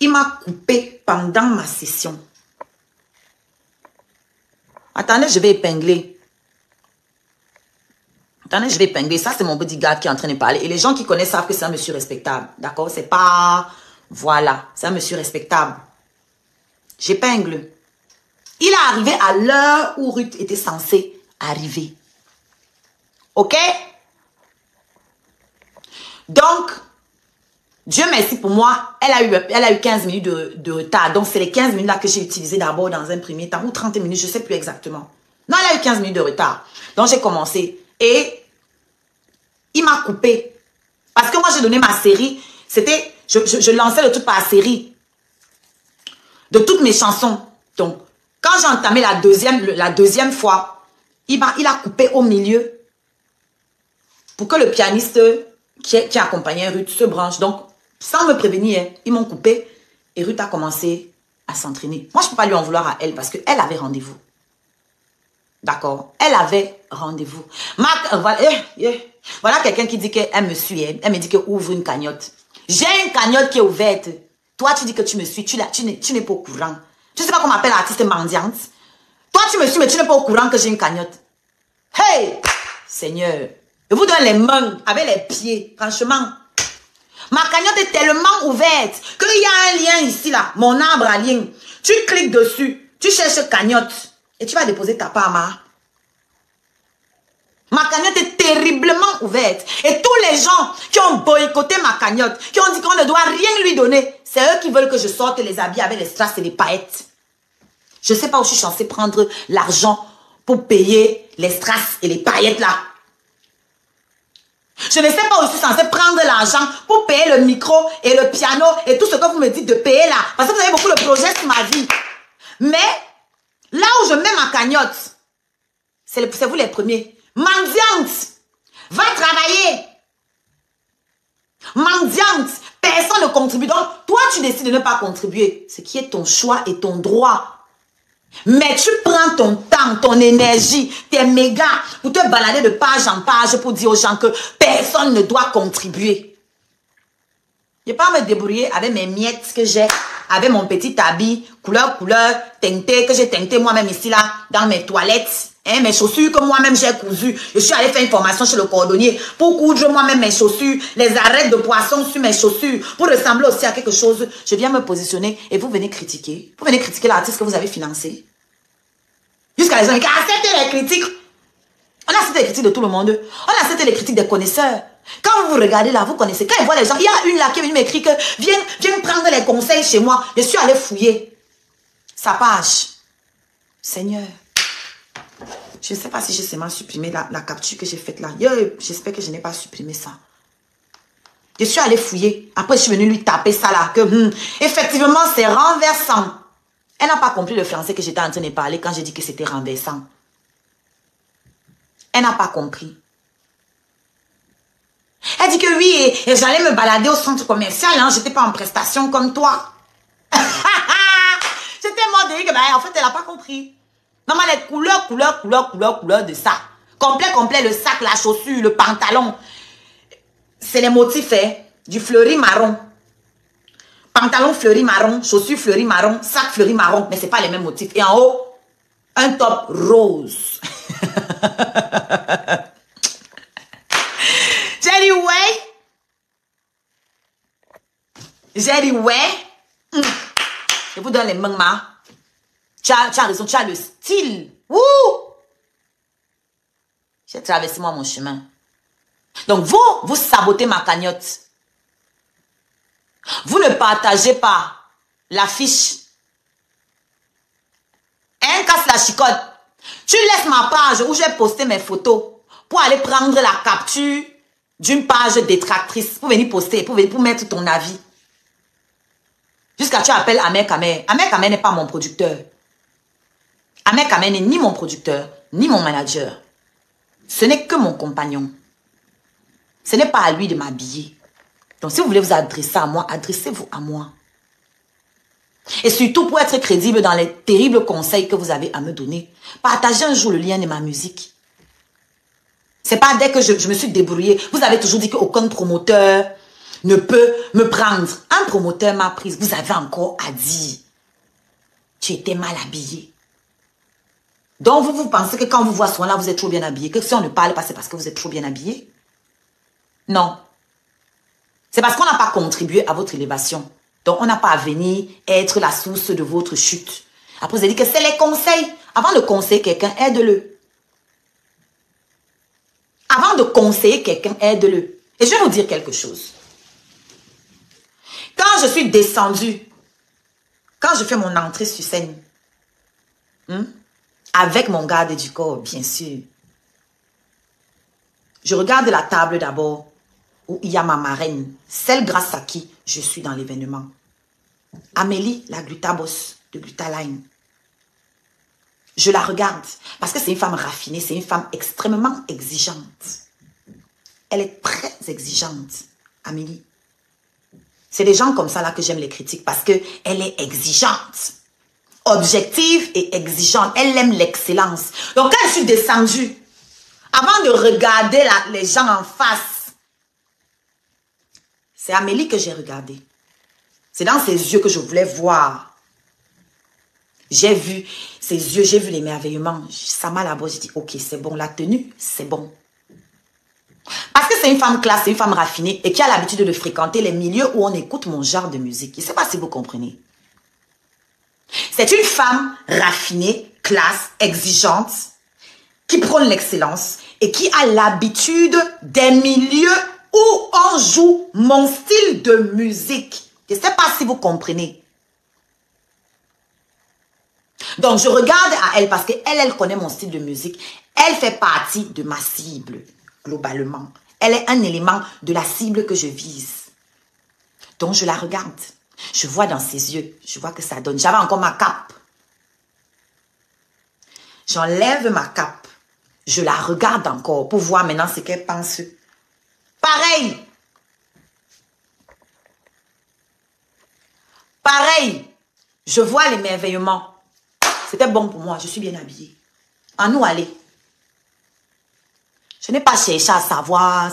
Il m'a coupé pendant ma session. Attendez, je vais épingler. Attendez, je vais épingler. Ça, c'est mon bodyguard qui est en train de parler. Et les gens qui connaissent savent que c'est un monsieur respectable. D'accord? C'est pas... Voilà. C'est un monsieur respectable. J'épingle. Il est arrivé à l'heure où Ruth était censée arriver. Ok? Donc, Dieu merci pour moi, elle a eu 15 minutes de retard. Donc, c'est les 15 minutes là que j'ai utilisées d'abord dans un premier temps, ou 30 minutes, je ne sais plus exactement. Non, elle a eu 15 minutes de retard. Donc, j'ai commencé et il m'a coupé. Parce que moi, j'ai donné ma série. C'était, je lançais le truc par série de toutes mes chansons. Donc, quand j'ai entamé la deuxième fois, il a coupé au milieu pour que le pianiste qui accompagnait Ruth se branche. Donc, sans me prévenir, ils m'ont coupé et Ruth a commencé à s'entraîner. Moi, je ne peux pas lui en vouloir à elle parce qu'elle avait rendez-vous. D'accord? Elle avait rendez-vous. Voilà quelqu'un qui dit qu'elle me suit. Elle me dit qu'elle ouvre une cagnotte. J'ai une cagnotte qui est ouverte. Toi, tu dis que tu me suis. Tu n'es pas au courant. Tu ne sais pas qu'on m'appelle artiste mendiante. Toi, tu me suis, mais tu n'es pas au courant que j'ai une cagnotte. Hey! Seigneur! Je vous donne les mains avec les pieds. Franchement. Ma cagnotte est tellement ouverte qu'il y a un lien ici, là. Mon arbre à lien. Tu cliques dessus. Tu cherches cagnotte. Et tu vas déposer ta part, Ma cagnotte est terriblement ouverte. Et tous les gens qui ont boycotté ma cagnotte, qui ont dit qu'on ne doit rien lui donner, c'est eux qui veulent que je sorte les habits avec les strass et les paillettes. Je ne sais pas où je suis censée prendre l'argent pour payer les strass et les paillettes là. Je ne sais pas où je suis censée prendre l'argent pour payer le micro et le piano et tout ce que vous me dites de payer là. Parce que vous avez beaucoup de projets sur ma vie. Mais là où je mets ma cagnotte, c'est vous les premiers. Mendiante, va travailler. Mendiante, personne ne contribue. Donc, toi, tu décides de ne pas contribuer. Ce qui est ton choix et ton droit. Mais tu prends ton temps, ton énergie, tes mégas pour te balader de page en page pour dire aux gens que personne ne doit contribuer. Je ne vais pas me débrouiller avec mes miettes que j'ai, avec mon petit habit, couleur, teinté, que j'ai teinté moi-même ici, là, dans mes toilettes. Hein, mes chaussures que moi-même j'ai cousues. Je suis allée faire une formation chez le cordonnier pour coudre moi-même mes chaussures, les arêtes de poisson sur mes chaussures, pour ressembler aussi à quelque chose. Je viens me positionner et vous venez critiquer. Vous venez critiquer l'artiste que vous avez financé. Jusqu'à les gens qui acceptent les critiques. On accepte les critiques de tout le monde. On accepte les critiques des connaisseurs. Quand vous regardez là, vous connaissez. Quand ils voient les gens, il y a une là qui m'écrit que viens prendre les conseils chez moi. Je suis allée fouiller sa page. Seigneur. Je ne sais pas si j'ai seulement supprimé la capture que j'ai faite là. J'espère que je n'ai pas supprimé ça. Je suis allée fouiller. Après, je suis venue lui taper ça là. Que, effectivement, c'est renversant. Elle n'a pas compris le français que j'étais en train de parler quand j'ai dit que c'était renversant. Elle n'a pas compris. Elle dit que oui, et j'allais me balader au centre commercial. Hein, je n'étais pas en prestation comme toi. J'étais mort de rire. Ben, en fait, elle n'a pas compris. Non, mais les couleurs de ça. Complet, le sac, la chaussure, le pantalon. C'est les motifs, hein, du fleuri marron. Pantalon fleuri marron, chaussures fleuri marron, sac fleuri marron. Mais ce n'est pas les mêmes motifs. Et en haut, un top rose. J'ai dit ouais. Je vous donne les mains, Tu as raison, tu as le style. Wouh! J'ai traversé moi mon chemin. Donc vous sabotez ma cagnotte. Vous ne partagez pas l'affiche. Un casse la chicotte. Tu laisses ma page où j'ai posté mes photos pour aller prendre la capture d'une page détractrice pour venir poster, pour mettre ton avis. Jusqu'à tu appelles Amélie Carré. Amélie Carré n'est pas mon producteur. Amélie Carré n'est ni mon producteur, ni mon manager. Ce n'est que mon compagnon. Ce n'est pas à lui de m'habiller. Donc, si vous voulez vous adresser à moi, adressez-vous à moi. Et surtout, pour être crédible dans les terribles conseils que vous avez à me donner, partagez un jour le lien de ma musique. C'est pas dès que je me suis débrouillée. Vous avez toujours dit qu'aucun promoteur ne peut me prendre. Un promoteur m'a prise. Vous avez encore à dire. Tu étais mal habillée. Donc, vous pensez que quand vous voyez ce là, vous êtes trop bien habillé. Que si on ne parle pas, c'est parce que vous êtes trop bien habillé? Non. C'est parce qu'on n'a pas contribué à votre élévation. Donc, on n'a pas à venir être la source de votre chute. Après, vous avez dit que c'est les conseils. Avant de conseiller quelqu'un, aide-le. Avant de conseiller quelqu'un, aide-le. Et je vais vous dire quelque chose. Quand je suis descendue, quand je fais mon entrée sur scène, avec mon garde du corps, bien sûr, je regarde la table d'abord où il y a ma marraine, celle grâce à qui je suis dans l'événement. Amélie, la glutabosse de Glutaline. Je la regarde parce que c'est une femme raffinée, c'est une femme extrêmement exigeante. Elle est très exigeante, Amélie. C'est des gens comme ça là que j'aime les critiques parce qu'elle est exigeante. Objective et exigeante. Elle aime l'excellence. Donc quand je suis descendue, avant de regarder les gens en face, c'est Amélie que j'ai regardée. C'est dans ses yeux que je voulais voir. J'ai vu ses yeux, j'ai vu l'émerveillement. Ça m'a la bouche, j'ai dit, ok, c'est bon, la tenue, c'est bon. Parce que c'est une femme classe, c'est une femme raffinée et qui a l'habitude de fréquenter les milieux où on écoute mon genre de musique. Je ne sais pas si vous comprenez. C'est une femme raffinée, classe, exigeante, qui prône l'excellence et qui a l'habitude des milieux où on joue mon style de musique. Je ne sais pas si vous comprenez. Donc, je regarde à elle parce qu'elle, elle connaît mon style de musique. Elle fait partie de ma cible, globalement. Elle est un élément de la cible que je vise. Donc, je la regarde. Je vois dans ses yeux. Je vois que ça donne. J'avais encore ma cape. J'enlève ma cape. Je la regarde encore pour voir maintenant ce qu'elle pense. Pareil. Pareil, je vois l'émerveillement. C'était bon pour moi, je suis bien habillée. À nous aller. Je n'ai pas cherché à savoir.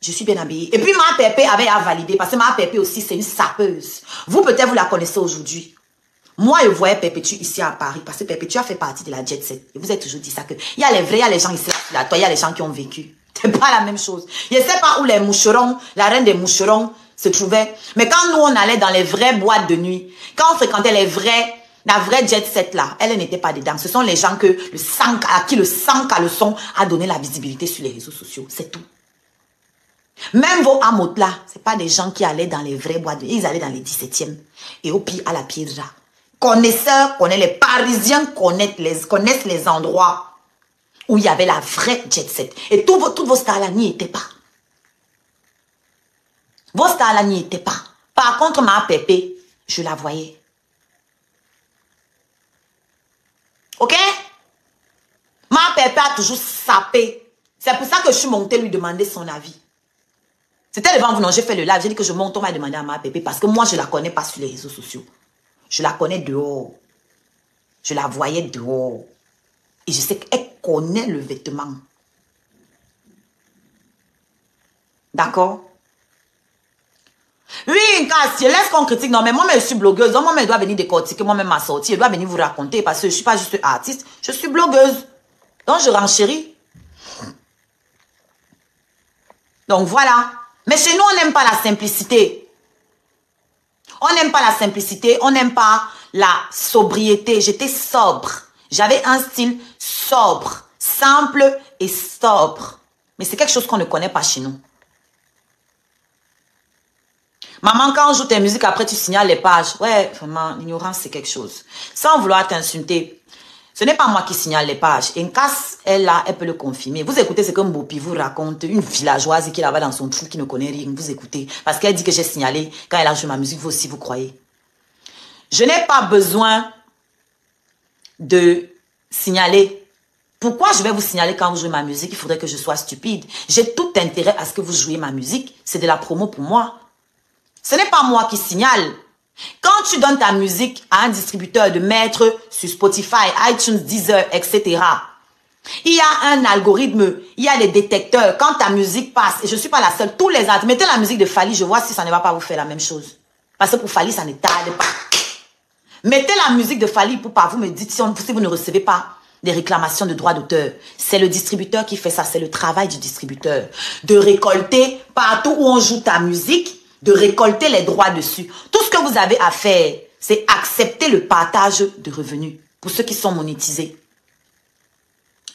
Je suis bien habillée. Et puis ma pépé avait à valider parce que ma pépé aussi c'est une sapeuse. Vous peut-être vous la connaissez aujourd'hui. Moi je voyais Perpétue ici à Paris parce que Perpétue a fait partie de la jet set. Et vous avez toujours dit ça que il y a les vrais, il y a les gens ici là, toi il y a les gens qui ont vécu. C'est pas la même chose. Je ne sais pas où les moucherons, la reine des moucherons se trouvait. Mais quand nous, on allait dans les vraies boîtes de nuit, quand on fréquentait les vrais, la vraie jet set là, elle n'était pas dedans. Ce sont les gens que le sang, à qui le sang à le son a donné la visibilité sur les réseaux sociaux. C'est tout. Même vos amotes là, ce n'est pas des gens qui allaient dans les vraies boîtes de nuit. Ils allaient dans les 17e. Et au pire, à la Piedra. Connaisseurs, connaissent les Parisiens, connaissent les endroits où il y avait la vraie jet set. Et toutes vos stars là n'y étaient pas. Vos stars là n'y étaient pas. Par contre, ma pépé, je la voyais. Ok? Ma pépé a toujours sapé. C'est pour ça que je suis montée lui demander son avis. C'était devant vous, non, j'ai fait le live. J'ai dit que je monte, on va demander à ma pépé. Parce que moi, je ne la connais pas sur les réseaux sociaux. Je la connais dehors. Je la voyais dehors. Et je sais qu'elle connaît le vêtement. D'accord? Oui, Cassier, laisse qu'on critique. Non, mais moi-même, je suis blogueuse. Moi-même, je dois venir décortiquer moi-même ma sortie. Je dois venir vous raconter parce que je ne suis pas juste artiste. Je suis blogueuse. Donc, je renchéris. Donc, voilà. Mais chez nous, on n'aime pas la simplicité. On n'aime pas la simplicité. On n'aime pas la sobriété. J'étais sobre. J'avais un style sobre. Simple et sobre. Mais c'est quelque chose qu'on ne connaît pas chez nous. Maman, quand on joue tes musiques, après tu signales les pages. Ouais, vraiment, l'ignorance, c'est quelque chose. Sans vouloir t'insulter, ce n'est pas moi qui signale les pages. Encasse, elle là, elle peut le confirmer. Vous écoutez ce que Mbopi vous raconte, une villageoise qui est là-bas dans son trou, qui ne connaît rien. Vous écoutez, parce qu'elle dit que j'ai signalé. Quand elle a joué ma musique, vous aussi, vous croyez. Je n'ai pas besoin de signaler. Pourquoi je vais vous signaler quand vous jouez ma musique? Il faudrait que je sois stupide. J'ai tout intérêt à ce que vous jouiez ma musique. C'est de la promo pour moi. Ce n'est pas moi qui signale. Quand tu donnes ta musique à un distributeur de mettre sur Spotify, iTunes, Deezer, etc., il y a un algorithme, il y a des détecteurs. Quand ta musique passe, et je ne suis pas la seule, tous les artistes, mettez la musique de Fally, je vois si ça ne va pas vous faire la même chose. Parce que pour Fally, ça ne tarde pas. Mettez la musique de Fally pour pas vous me dites si vous ne recevez pas des réclamations de droits d'auteur. C'est le distributeur qui fait ça, c'est le travail du distributeur. De récolter partout où on joue ta musique, de récolter les droits dessus. Tout ce que vous avez à faire, c'est accepter le partage de revenus pour ceux qui sont monétisés.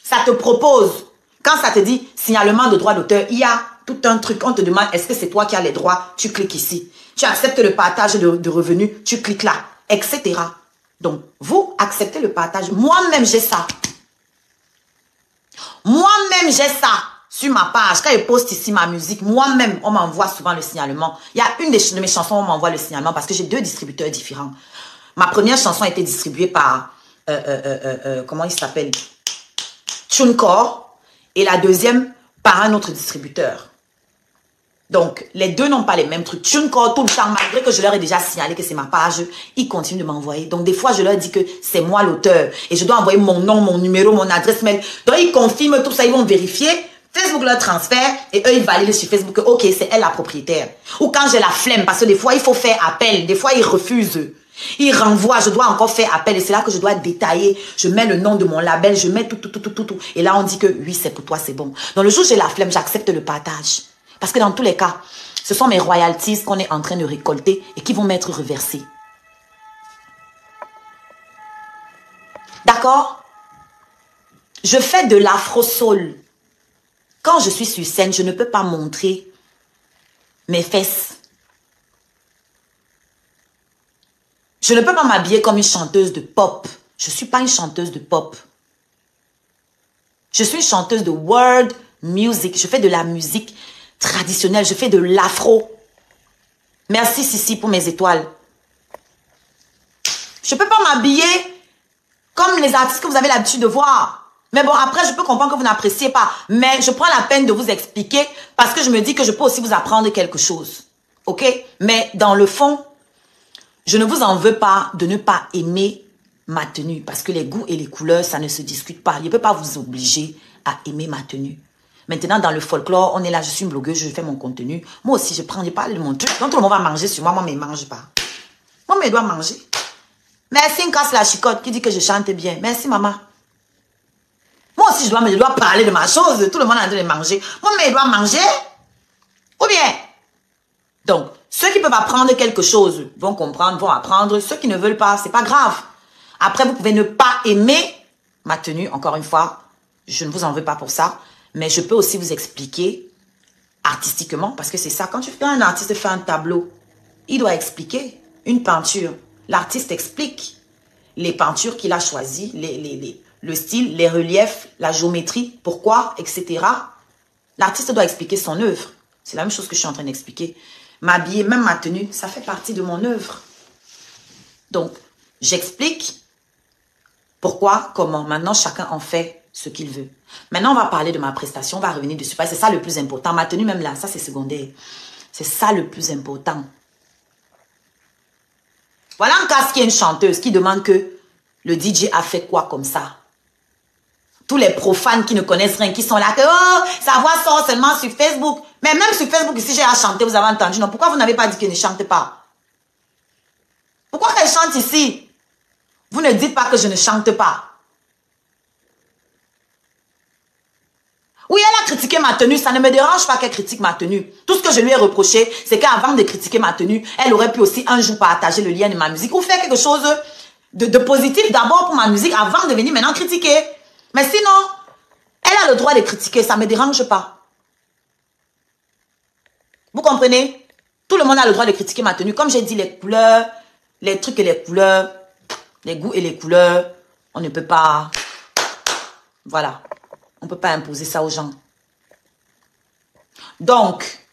Ça te propose Quand ça te dit signalement de droit d'auteur, il y a tout un truc. On te demande est-ce que c'est toi qui as les droits? Tu cliques ici. Tu acceptes le partage de revenus? Tu cliques là, etc. Donc, vous acceptez le partage. Moi-même, j'ai ça. Moi-même, j'ai ça sur ma page. Quand je poste ici ma musique, moi-même, on m'envoie souvent le signalement. Il y a une de mes chansons, on m'envoie le signalement parce que j'ai deux distributeurs différents. Ma première chanson a été distribuée par, comment il s'appelle? Tunecore. Et la deuxième, par un autre distributeur. Donc, les deux n'ont pas les mêmes trucs. Tunecore, tout le temps, malgré que je leur ai déjà signalé que c'est ma page, ils continuent de m'envoyer. Donc, des fois, je leur dis que c'est moi l'auteur. Et je dois envoyer mon nom, mon numéro, mon adresse mail. Donc, ils confirment tout ça, ils vont vérifier. Facebook leur transfère et eux, ils valident sur Facebook que, ok, c'est elle la propriétaire. Ou quand j'ai la flemme, parce que des fois, il faut faire appel. Des fois, ils refusent. Ils renvoient, je dois encore faire appel. Et c'est là que je dois détailler. Je mets le nom de mon label, je mets tout. Et là, on dit que, oui, c'est pour toi, c'est bon. Donc, le jour où j'ai la flemme, j'accepte le partage. Parce que dans tous les cas, ce sont mes royalties qu'on est en train de récolter et qui vont m'être reversées. D'accord? Je fais de l'afro-soul. Quand je suis sur scène, je ne peux pas montrer mes fesses. Je ne peux pas m'habiller comme une chanteuse de pop. Je ne suis pas une chanteuse de pop. Je suis une chanteuse de world music. Je fais de la musique traditionnelle, je fais de l'afro. Merci Sissi pour mes étoiles. Je ne peux pas m'habiller comme les artistes que vous avez l'habitude de voir. Mais bon, après, je peux comprendre que vous n'appréciez pas. Mais je prends la peine de vous expliquer parce que je me dis que je peux aussi vous apprendre quelque chose. OK? Mais dans le fond, je ne vous en veux pas de ne pas aimer ma tenue. Parce que les goûts et les couleurs, ça ne se discute pas. Je ne peux pas vous obliger à aimer ma tenue. Maintenant, dans le folklore, on est là, je suis une blogueuse, je fais mon contenu. Moi aussi, je prends, je parle de mon truc. Donc, tout le monde va manger sur moi, moi, mais il ne mange pas. Moi, mais il doit manger. Merci, une casse la chicotte qui dit que je chante bien. Merci, maman. Moi aussi, je dois parler de ma chose. Tout le monde est en train de manger. Moi, mais il doit manger. Ou bien. Donc, ceux qui peuvent apprendre quelque chose vont comprendre, vont apprendre. Ceux qui ne veulent pas, c'est pas grave. Après, vous pouvez ne pas aimer ma tenue. Encore une fois, je ne vous en veux pas pour ça. Mais je peux aussi vous expliquer artistiquement, parce que c'est ça. Quand un artiste fait un tableau, il doit expliquer une peinture. L'artiste explique les peintures qu'il a choisies, le style, les reliefs, la géométrie, pourquoi, etc. L'artiste doit expliquer son œuvre. C'est la même chose que je suis en train d'expliquer. M'habiller, même ma tenue, ça fait partie de mon œuvre. Donc, j'explique pourquoi, comment. Maintenant, chacun en fait ce qu'il veut. Maintenant, on va parler de ma prestation, on va revenir dessus. C'est ça le plus important. Ma tenue, même là, ça c'est secondaire. C'est ça le plus important. Voilà un cas qui est une chanteuse qui demande que le DJ a fait quoi comme ça. Tous les profanes qui ne connaissent rien, qui sont là, que oh, sa voix sort seulement sur Facebook. Mais même sur Facebook, si j'ai à chanter, vous avez entendu. Non, pourquoi vous n'avez pas dit qu'elle ne chante pas? Pourquoi qu'elle chante ici? Vous ne dites pas que je ne chante pas. Oui, elle a critiqué ma tenue, ça ne me dérange pas qu'elle critique ma tenue. Tout ce que je lui ai reproché, c'est qu'avant de critiquer ma tenue, elle aurait pu aussi un jour partager le lien de ma musique ou faire quelque chose de positif d'abord pour ma musique avant de venir maintenant critiquer. Mais sinon, elle a le droit de critiquer, ça ne me dérange pas. Vous comprenez? Tout le monde a le droit de critiquer ma tenue. Comme j'ai dit, les couleurs, les trucs et les couleurs, les goûts et les couleurs, on ne peut pas... Voilà. On ne peut pas imposer ça aux gens. Donc,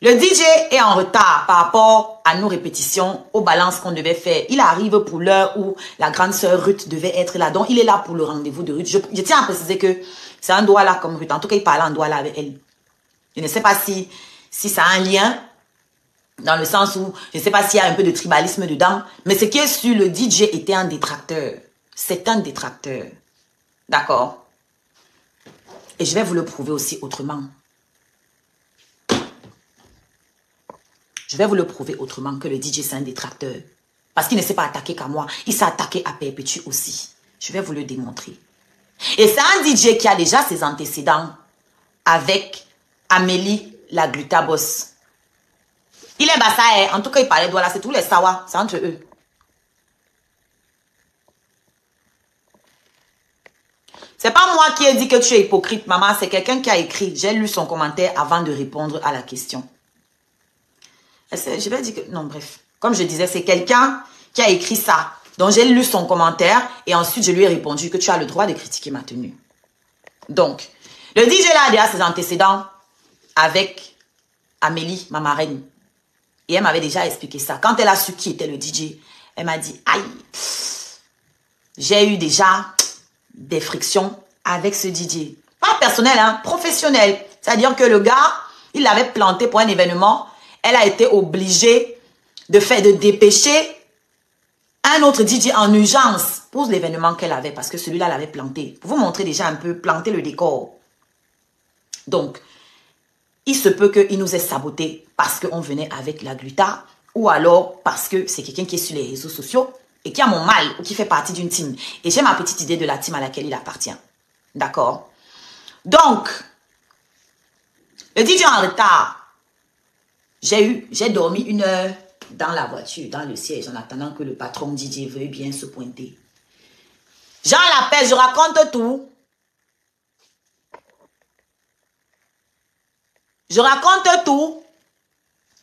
le DJ est en retard par rapport à nos répétitions, aux balances qu'on devait faire. Il arrive pour l'heure où la grande sœur Ruth devait être là. Donc, il est là pour le rendez-vous de Ruth. Je tiens à préciser que c'est un Douala comme Ruth. En tout cas, il parlait en Douala avec elle. Je ne sais pas si ça a un lien, dans le sens où je ne sais pas s'il y a un peu de tribalisme dedans. Mais ce qui est sûr, le DJ était un détracteur. C'est un détracteur. D'accord? Et je vais vous le prouver aussi autrement. Je vais vous le prouver autrement que le DJ, c'est un détracteur. Parce qu'il ne s'est pas attaqué qu'à moi. Il s'est attaqué à Perpétue aussi. Je vais vous le démontrer. Et c'est un DJ qui a déjà ses antécédents avec Amélie, la Glutabos. Il est bassaé. En tout cas, il parlait de là. C'est tous les Sawa. C'est entre eux. C'est pas moi qui ai dit que tu es hypocrite, maman. C'est quelqu'un qui a écrit. J'ai lu son commentaire avant de répondre à la question. Je vais dire que... Non, bref. Comme je disais, c'est quelqu'un qui a écrit ça. Donc, j'ai lu son commentaire et ensuite, je lui ai répondu que tu as le droit de critiquer ma tenue. Donc, le DJ là a déjà ses antécédents avec Amélie, ma marraine. Et elle m'avait déjà expliqué ça. Quand elle a su qui était le DJ, elle m'a dit, aïe, j'ai eu déjà des frictions avec ce DJ. Pas personnel, hein, professionnel. C'est-à-dire que le gars, il l'avait planté pour un événement. Elle a été obligée de dépêcher un autre DJ en urgence pour l'événement qu'elle avait, parce que celui-là l'avait planté. Pour vous montrer déjà un peu, planter le décor. Donc, il se peut qu'il nous ait saboté parce qu'on venait avec la gluta, ou alors parce que c'est quelqu'un qui est sur les réseaux sociaux et qui a mon mal ou qui fait partie d'une team. Et j'ai ma petite idée de la team à laquelle il appartient. D'accord? Donc, le DJ en retard. J'ai dormi 1 heure dans la voiture, dans le siège, en attendant que le patron DJ veuille bien se pointer. J'en l'appelle, je raconte tout. Je raconte tout.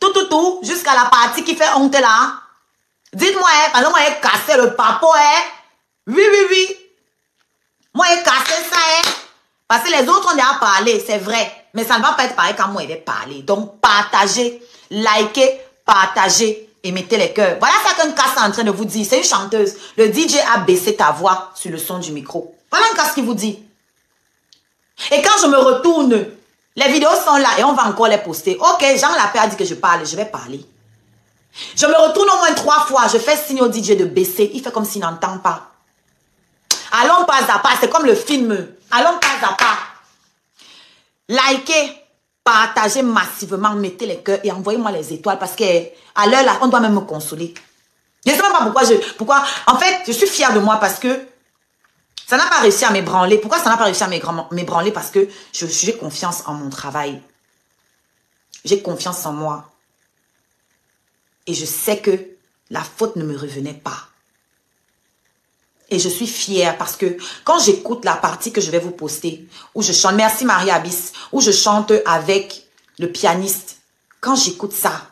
Tout, jusqu'à la partie qui fait honte là. Dites-moi, pendant moi, j'ai cassé le papo, hein. Oui. Moi, j'ai cassé ça, hein. Parce que les autres ont déjà parlé, c'est vrai. Mais ça ne va pas être pareil quand moi, je vais parler. Donc, partagez, likez, partagez et mettez les cœurs. Voilà ça qu'une casse est en train de vous dire. C'est une chanteuse. Le DJ a baissé ta voix sur le son du micro. Voilà une casse qui vous dit. Et quand je me retourne, les vidéos sont là et on va encore les poster. Ok, Jean Lapère a dit que je parle, je vais parler. Je me retourne au moins 3 fois. Je fais signe au DJ de baisser. Il fait comme s'il n'entend pas. Allons pas à pas. C'est comme le film. Allons pas à pas. Likez, partagez massivement, mettez les cœurs et envoyez-moi les étoiles parce que à l'heure là, on doit même me consoler. Je ne sais même pas pourquoi en fait, je suis fière de moi parce que ça n'a pas réussi à m'ébranler. Pourquoi ça n'a pas réussi à m'ébranler? Parce que j'ai confiance en mon travail. J'ai confiance en moi. Et je sais que la faute ne me revenait pas. Et je suis fière parce que quand j'écoute la partie que je vais vous poster, où je chante, merci Marie Abyss, où je chante avec le pianiste, quand j'écoute ça,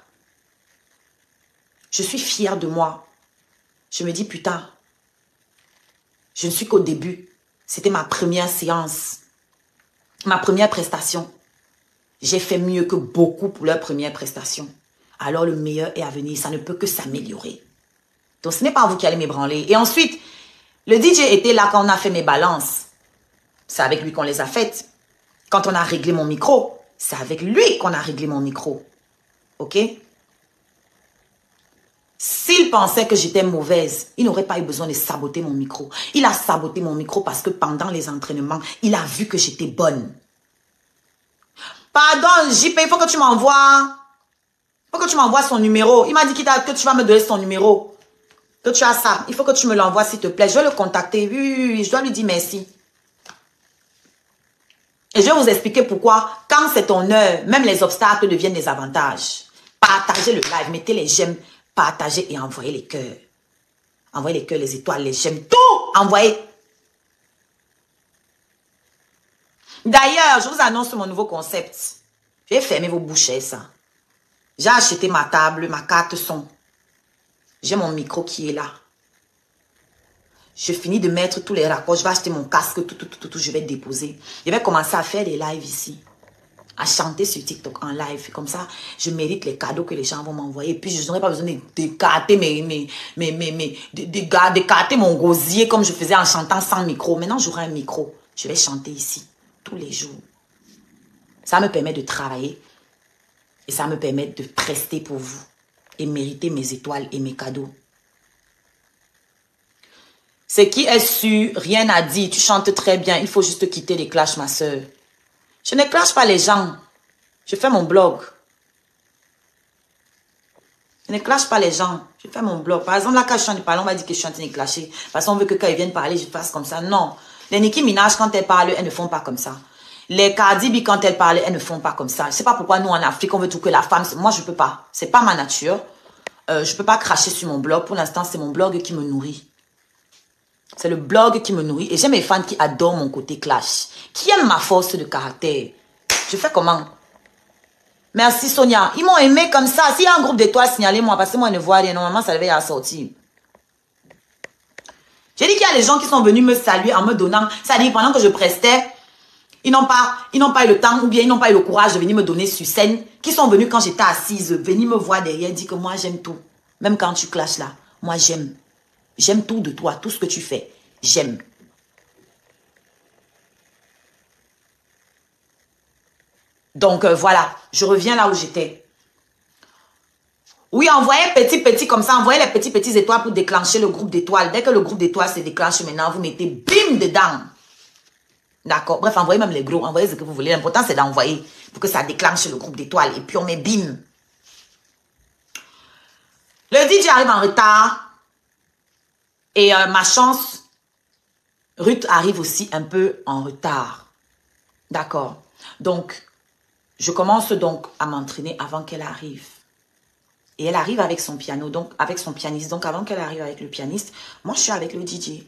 je suis fière de moi. Je me dis, putain, je ne suis qu'au début. C'était ma première séance, ma première prestation. J'ai fait mieux que beaucoup pour leur première prestation. Alors le meilleur est à venir, ça ne peut que s'améliorer. Donc ce n'est pas vous qui allez m'ébranler. Et ensuite... Le DJ était là quand on a fait mes balances. C'est avec lui qu'on les a faites. Quand on a réglé mon micro, c'est avec lui qu'on a réglé mon micro. OK? S'il pensait que j'étais mauvaise, il n'aurait pas eu besoin de saboter mon micro. Il a saboté mon micro parce que pendant les entraînements, il a vu que j'étais bonne. Pardon, JP, il faut que tu m'envoies. Il faut que tu m'envoies son numéro. Il m'a dit que tu vas me donner son numéro. Que tu as ça, il faut que tu me l'envoies s'il te plaît. Je vais le contacter, oui, je dois lui dire merci. Et je vais vous expliquer pourquoi, quand c'est ton heure, même les obstacles deviennent des avantages. Partagez le live, mettez les j'aime, partagez et envoyez les cœurs. Envoyez les cœurs, les étoiles, les j'aime, tout, envoyez. D'ailleurs, je vous annonce mon nouveau concept. Je vais fermer vos bouchées, ça. J'ai acheté ma table, ma carte son. J'ai mon micro qui est là. Je finis de mettre tous les raccords. Je vais acheter mon casque, tout. Je vais déposer. Je vais commencer à faire des lives ici. À chanter sur TikTok en live. Comme ça, je mérite les cadeaux que les gens vont m'envoyer. Et puis, je n'aurai pas besoin d'écarter mon gosier comme je faisais en chantant sans micro. Maintenant, j'aurai un micro. Je vais chanter ici tous les jours. Ça me permet de travailler. Et ça me permet de prester pour vous. Et mériter mes étoiles et mes cadeaux. Ce qui est sûr, rien n'a dit. Tu chantes très bien. Il faut juste quitter les clashs, ma soeur. Je ne clash pas les gens. Je fais mon blog. Je ne clash pas les gens. Je fais mon blog. Par exemple, là, quand je chante, on va dire que je suis en train de clasher. Parce qu'on veut que quand ils viennent parler, je fasse comme ça. Non. Les Nicki Minaj, quand elles parlent, elles ne font pas comme ça. Les Cardi B, quand elles parlent, elles ne font pas comme ça. Je ne sais pas pourquoi nous, en Afrique, on veut tout que la femme... Moi, je ne peux pas. Ce n'est pas ma nature. Je ne peux pas cracher sur mon blog. Pour l'instant, c'est mon blog qui me nourrit. C'est le blog qui me nourrit. Et j'ai mes fans qui adorent mon côté clash, qui aiment ma force de caractère. Je fais comment? Merci Sonia. Ils m'ont aimé comme ça. S'il y a un groupe d'étoiles, signalez-moi. Parce que moi, je ne vois rien. Normalement, ça devait y sortir. J'ai dit qu'il y a des gens qui sont venus me saluer en me donnant. Ça dit pendant que je prestais, ils n'ont pas eu le temps ou bien ils n'ont pas eu le courage de venir me donner sur scène. Qui sont venus quand j'étais assise, venir me voir derrière, dire que moi, j'aime tout. Même quand tu clashes là, moi, j'aime. J'aime tout de toi, tout ce que tu fais. J'aime. Donc, voilà. Je reviens là où j'étais. Oui, envoyez petit comme ça. Envoyez les petits étoiles pour déclencher le groupe d'étoiles. Dès que le groupe d'étoiles se déclenche maintenant, vous mettez bim dedans. D'accord? Bref, envoyez même les gros. Envoyez ce que vous voulez. L'important, c'est d'envoyer pour que ça déclenche le groupe d'étoiles. Et puis, on met bim. Le DJ arrive en retard. Et ma chance, Ruth arrive aussi un peu en retard. D'accord. Donc, je commence donc à m'entraîner avant qu'elle arrive. Et elle arrive avec son piano, donc avec son pianiste. Donc, avant qu'elle arrive avec le pianiste, moi, je suis avec le DJ.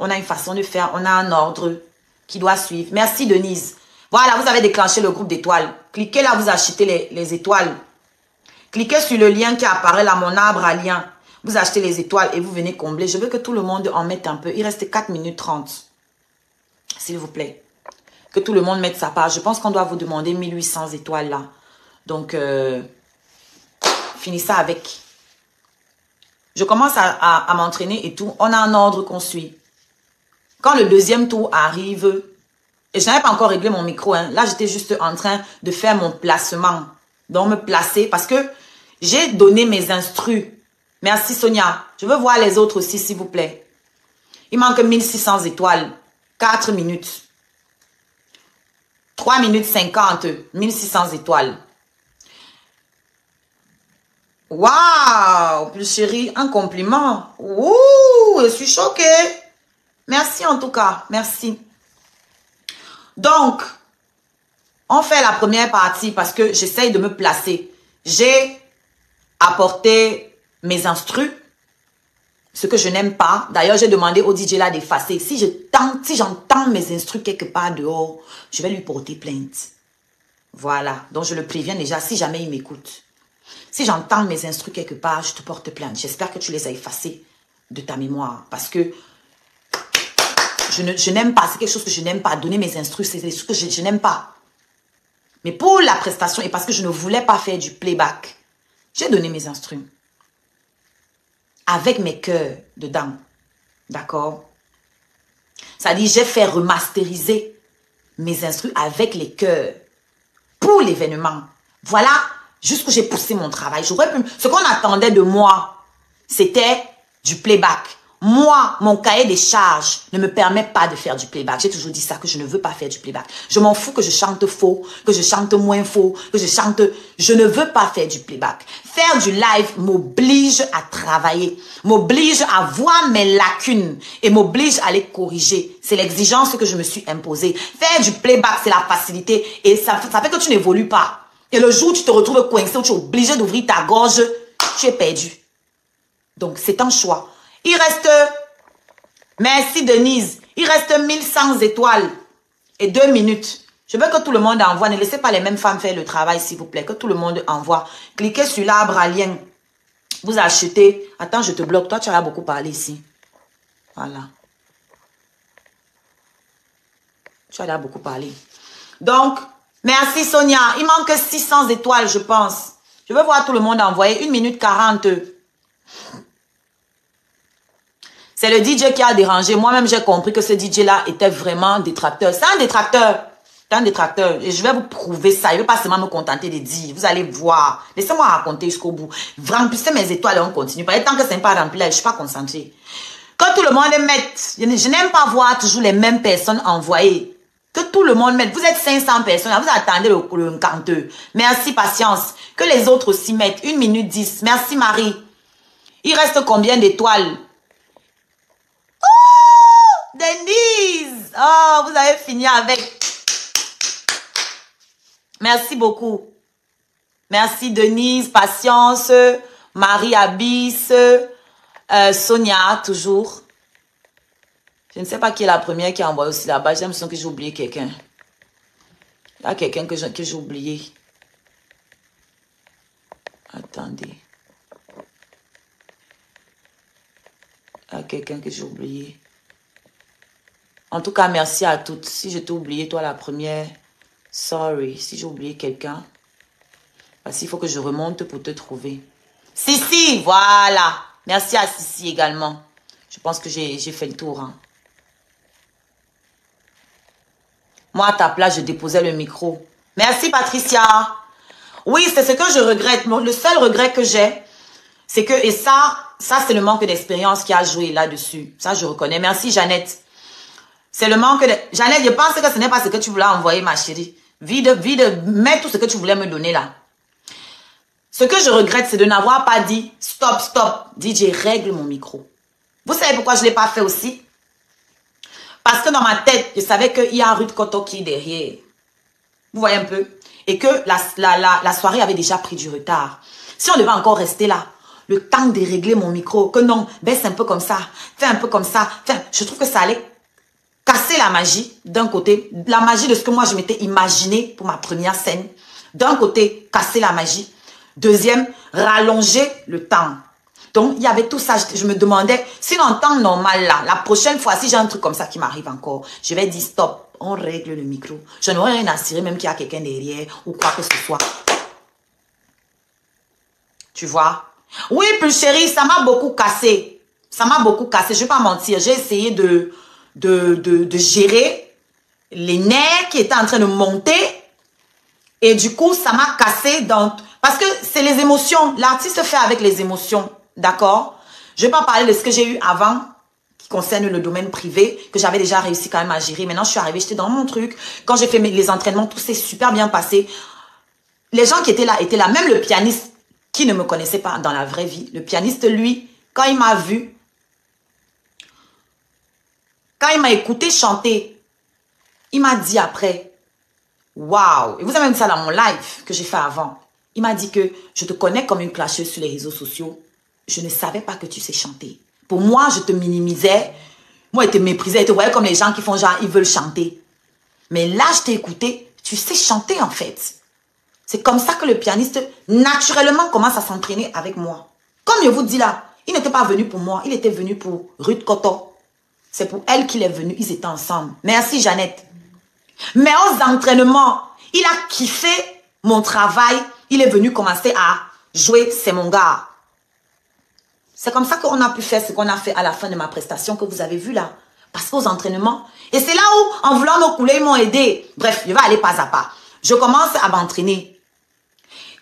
On a une façon de faire, on a un ordre qui doit suivre. Merci, Denise. Voilà, vous avez déclenché le groupe d'étoiles. Cliquez là, vous achetez les étoiles. Cliquez sur le lien qui apparaît là, mon arbre à lien. Vous achetez les étoiles et vous venez combler. Je veux que tout le monde en mette un peu. Il reste 4 minutes 30. S'il vous plaît. Que tout le monde mette sa part. Je pense qu'on doit vous demander 1800 étoiles là. Donc, finissez ça avec. Je commence à m'entraîner et tout. On a un ordre qu'on suit. Quand le deuxième tour arrive, et je n'avais pas encore réglé mon micro. Hein. Là, j'étais juste en train de faire mon placement. Donc, me placer parce que j'ai donné mes instrus. Merci Sonia. Je veux voir les autres aussi, s'il vous plaît. Il manque 1600 étoiles. 4 minutes. 3 minutes 50. 1600 étoiles. Waouh! Plus chérie, un compliment. Ouh! Je suis choquée. Merci en tout cas. Merci. Donc, on fait la première partie parce que j'essaye de me placer. J'ai apporté mes instrus, ce que je n'aime pas. D'ailleurs, j'ai demandé au DJ là d'effacer. Si j'entends mes instrus quelque part dehors, je vais lui porter plainte. Voilà. Donc, je le préviens déjà si jamais il m'écoute. Si j'entends mes instrus quelque part, je te porte plainte. J'espère que tu les as effacés de ta mémoire. Parce que je n'aime pas. C'est quelque chose que je n'aime pas. Donner mes instrus, c'est quelque chose que je n'aime pas. Mais pour la prestation et parce que je ne voulais pas faire du playback, j'ai donné mes instrus. Avec mes cœurs dedans. D'accord? Ça dit, j'ai fait remasteriser mes instruments avec les cœurs pour l'événement. Voilà jusqu'où j'ai poussé mon travail. J'aurais pu... Ce qu'on attendait de moi, c'était du playback. Moi, mon cahier des charges ne me permet pas de faire du playback. J'ai toujours dit ça, que je ne veux pas faire du playback. Je m'en fous que je chante faux, que je chante moins faux, que je chante... Je ne veux pas faire du playback. Faire du live m'oblige à travailler, m'oblige à voir mes lacunes et m'oblige à les corriger. C'est l'exigence que je me suis imposée. Faire du playback, c'est la facilité et ça fait que tu n'évolues pas. Et le jour où tu te retrouves coincé, où tu es obligé d'ouvrir ta gorge, tu es perdu. Donc, c'est un choix. Il reste, merci Denise, il reste 1100 étoiles et 2 minutes. Je veux que tout le monde envoie, ne laissez pas les mêmes femmes faire le travail s'il vous plaît, que tout le monde envoie. Cliquez sur l'arbre à lien, vous achetez, attends je te bloque, toi tu as beaucoup parlé ici. Voilà. Tu as beaucoup parlé. Donc, merci Sonia, il manque 600 étoiles je pense. Je veux voir tout le monde envoyer, 1 minute 40. C'est le DJ qui a dérangé. Moi-même, j'ai compris que ce DJ-là était vraiment détracteur. C'est un détracteur. C'est un détracteur. Et je vais vous prouver ça. Je ne vais pas seulement me contenter de dire. Vous allez voir. Laissez-moi raconter jusqu'au bout. Remplissez mes étoiles et on continue. Tant que ce n'est pas rempli, je ne suis pas concentrée. Quand tout le monde les mette, je n'aime pas voir toujours les mêmes personnes envoyées. Que tout le monde mette. Vous êtes 500 personnes. Vous attendez le canteux. Merci, patience. Que les autres aussi mettent. 1 minute 10. Merci, Marie. Il reste combien d'étoiles? Denise, oh, vous avez fini avec. Merci beaucoup. Merci Denise, Patience, Marie Abyss, Sonia, toujours. Je ne sais pas qui est la première qui a envoyé aussi là-bas. J'ai l'impression que j'ai oublié quelqu'un. Il y a quelqu'un que j'ai oublié. Attendez. Il y a quelqu'un que j'ai oublié. En tout cas, merci à toutes. Si je t'ai oublié, toi la première, sorry. Si j'ai oublié quelqu'un, parce qu'il faut que je remonte pour te trouver. Sissi, voilà. Merci à Sissi également. Je pense que j'ai fait le tour. Hein. Moi, à ta place, je déposais le micro. Merci, Patricia. Oui, c'est ce que je regrette. Le seul regret que j'ai, c'est que... Et ça c'est le manque d'expérience qui a joué là-dessus. Ça, je reconnais. Merci, Jeannette. C'est le manque de... Jeannette, je pense que ce n'est pas ce que tu voulais envoyer, ma chérie. Vide, mets tout ce que tu voulais me donner là. Ce que je regrette, c'est de n'avoir pas dit « Stop, DJ, règle mon micro. » Vous savez pourquoi je ne l'ai pas fait aussi? Parce que dans ma tête, je savais qu'il y a Ruth Coton qui est derrière. Vous voyez un peu? Et que la soirée avait déjà pris du retard. Si on devait encore rester là, le temps de régler mon micro, que non, baisse un peu comme ça, fais un peu comme ça. Je trouve que ça allait casser la magie d'un côté. La magie de ce que moi, je m'étais imaginé pour ma première scène. D'un côté, casser la magie. Deuxième, rallonger le temps. Donc, il y avait tout ça. Je me demandais, si dans le temps normal, là, la prochaine fois, si j'ai un truc comme ça qui m'arrive encore, je vais dire stop, on règle le micro. Je n'aurais rien à cirer, même qu'il y a quelqu'un derrière ou quoi que ce soit. Tu vois? Oui, plus chérie, ça m'a beaucoup cassé. Ça m'a beaucoup cassé, je ne vais pas mentir. J'ai essayé de gérer les nerfs qui étaient en train de monter. Et du coup, ça m'a cassé dans... Parce que c'est les émotions. L'artiste fait avec les émotions. D'accord? Je ne vais pas parler de ce que j'ai eu avant, qui concerne le domaine privé, que j'avais déjà réussi quand même à gérer. Maintenant, je suis arrivée, j'étais dans mon truc. Quand j'ai fait les entraînements, tout s'est super bien passé. Les gens qui étaient là. Même le pianiste qui ne me connaissait pas dans la vraie vie. Le pianiste, lui, quand il m'a vu, quand il m'a écouté chanter, il m'a dit après, waouh! Et vous avez même ça dans mon live que j'ai fait avant. Il m'a dit que je te connais comme une clasheuse sur les réseaux sociaux. Je ne savais pas que tu sais chanter. Pour moi, je te minimisais. Moi, je te méprisais. Je te voyais comme les gens qui font genre, ils veulent chanter. Mais là, je t'ai écouté. Tu sais chanter, en fait. C'est comme ça que le pianiste, naturellement, commence à s'entraîner avec moi. Comme je vous dis là, il n'était pas venu pour moi. Il était venu pour Ruth Coton. C'est pour elle qu'il est venu. Ils étaient ensemble. Merci, Jeannette. Mais aux entraînements, il a kiffé mon travail. Il est venu commencer à jouer, c'est mon gars. C'est comme ça qu'on a pu faire ce qu'on a fait à la fin de ma prestation que vous avez vu là. Parce qu'aux entraînements, et c'est là où, en voulant me couler, ils m'ont aidé. Bref, je vais aller pas à pas. Je commence à m'entraîner.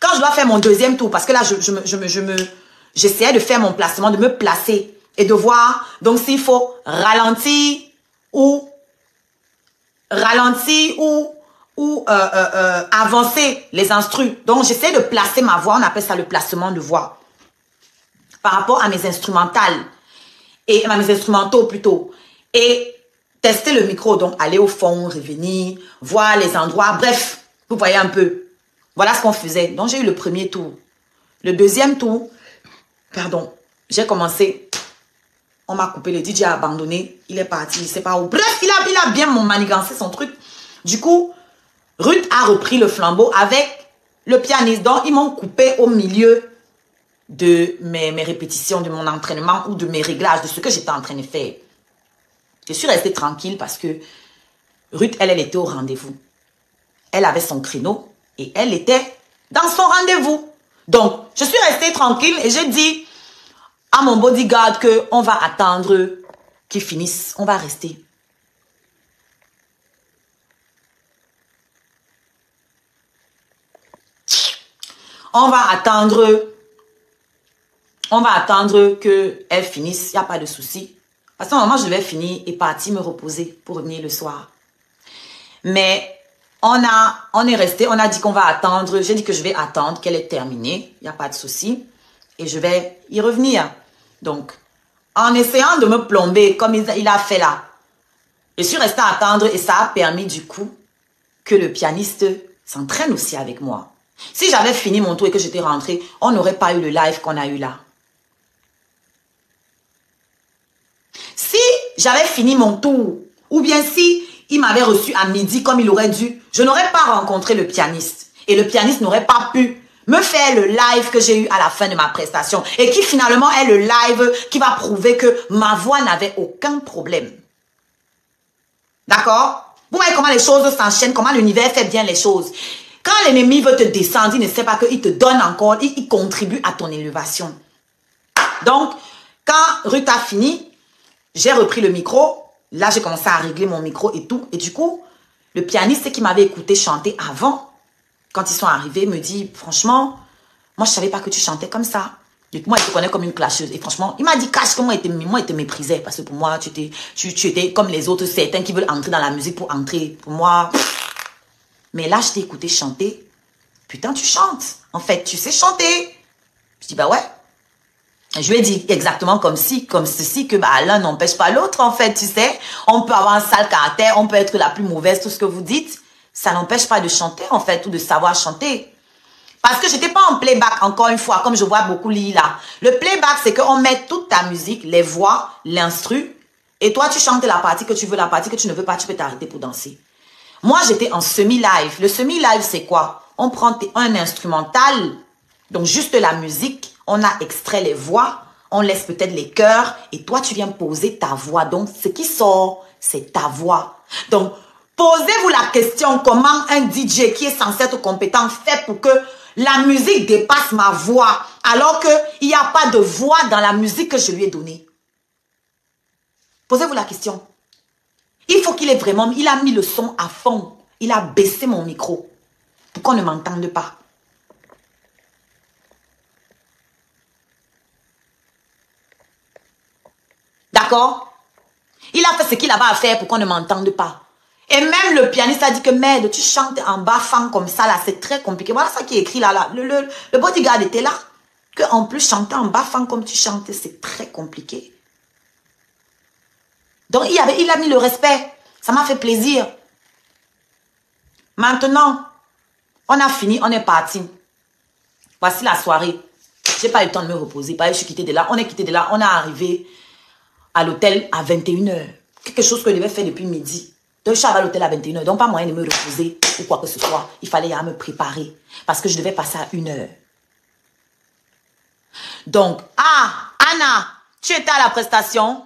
Quand je dois faire mon deuxième tour, parce que là, j'essayais de faire mon placement, de me placer et de voir. Donc, s'il faut ralentir ou avancer les instrus. Donc, j'essaie de placer ma voix. On appelle ça le placement de voix. Par rapport à mes instrumentales. Et à mes instrumentaux, plutôt. Et tester le micro. Donc, aller au fond, revenir, voir les endroits. Bref, vous voyez un peu. Voilà ce qu'on faisait. Donc, j'ai eu le premier tour. Le deuxième tour, pardon, j'ai commencé. On m'a coupé. Le DJ a abandonné. Il est parti. Il ne sait pas où. Bref, il a bien manigancé son truc. Du coup... Ruth a repris le flambeau avec le pianiste. Donc, ils m'ont coupé au milieu de mes répétitions, de mon entraînement ou de mes réglages, de ce que j'étais en train de faire. Je suis restée tranquille parce que Ruth, elle était au rendez-vous. Elle avait son créneau et elle était dans son rendez-vous. Donc, je suis restée tranquille et j'ai dit à mon bodyguard qu'on va attendre qu'ils finissent. On va rester. On va attendre qu'elle finisse. Il n'y a pas de souci. Parce que normalement, je devais finir et partir me reposer pour revenir le soir. Mais on est resté. On a dit qu'on va attendre. J'ai dit que je vais attendre qu'elle ait terminée. Il n'y a pas de souci. Et je vais y revenir. Donc, en essayant de me plomber comme il a fait là, je suis restée à attendre et ça a permis du coup que le pianiste s'entraîne aussi avec moi. Si j'avais fini mon tour et que j'étais rentrée, on n'aurait pas eu le live qu'on a eu là. Si j'avais fini mon tour. Ou bien si il m'avait reçu à midi comme il aurait dû, je n'aurais pas rencontré le pianiste. Et le pianiste n'aurait pas pu me faire le live que j'ai eu à la fin de ma prestation. Et qui finalement est le live qui va prouver que ma voix n'avait aucun problème. D'accord? Vous voyez comment les choses s'enchaînent, comment l'univers fait bien les choses. Quand l'ennemi veut te descendre, il ne sait pas qu'il te donne encore, il contribue à ton élévation. Donc, quand Ruth a fini, j'ai repris le micro. Là, j'ai commencé à régler mon micro et tout. Et du coup, le pianiste qui m'avait écouté chanter avant, quand ils sont arrivés, me dit, franchement, moi, je ne savais pas que tu chantais comme ça. Moi, je te connais comme une clasheuse. Et franchement, il m'a dit, cache que moi, il te méprisait. Parce que pour moi, tu étais comme les autres, certains qui veulent entrer dans la musique pour entrer. Pour moi... Mais là, je t'ai écouté chanter. Putain, tu chantes. En fait, tu sais chanter. Je dis, bah ouais. Je lui ai dit exactement comme ceci, que bah, l'un n'empêche pas l'autre, en fait, tu sais. On peut avoir un sale caractère, on peut être la plus mauvaise, tout ce que vous dites. Ça n'empêche pas de chanter, en fait, ou de savoir chanter. Parce que je n'étais pas en playback, encore une fois, comme je vois beaucoup Lila. Le playback, c'est qu'on met toute ta musique, les voix, l'instru. Et toi, tu chantes la partie que tu veux, la partie que tu ne veux pas, tu peux t'arrêter pour danser. Moi, j'étais en semi-live. Le semi-live, c'est quoi? On prend un instrumental, donc juste la musique. On a extrait les voix, on laisse peut-être les chœurs et toi, tu viens poser ta voix. Donc, ce qui sort, c'est ta voix. Donc, posez-vous la question, comment un DJ qui est censé être compétent fait pour que la musique dépasse ma voix alors qu'il n'y a pas de voix dans la musique que je lui ai donnée? Posez-vous la question. Il faut qu'il ait vraiment... Il a mis le son à fond. Il a baissé mon micro pour qu'on ne m'entende pas. D'accord? Il a fait ce qu'il avait à faire pour qu'on ne m'entende pas. Et même le pianiste a dit que, merde, tu chantes en bas-fang comme ça, là, c'est très compliqué. Voilà ça qui est écrit là. Le bodyguard était là. Que en plus, chanter en bas-fang comme tu chantes, c'est très compliqué. Donc, il a mis le respect. Ça m'a fait plaisir. Maintenant, on a fini, on est parti. Voici la soirée. Je n'ai pas eu le temps de me reposer. Pareil, je suis quittée de là. On est quitté de là. On est arrivé à l'hôtel à 21 h. Quelque chose que je devais faire depuis midi. Donc, je suis arrivée à l'hôtel à 21 h. Donc, pas moyen de me reposer ou quoi que ce soit. Il fallait me préparer parce que je devais passer à 1 h. Donc, Anna, tu étais à la prestation.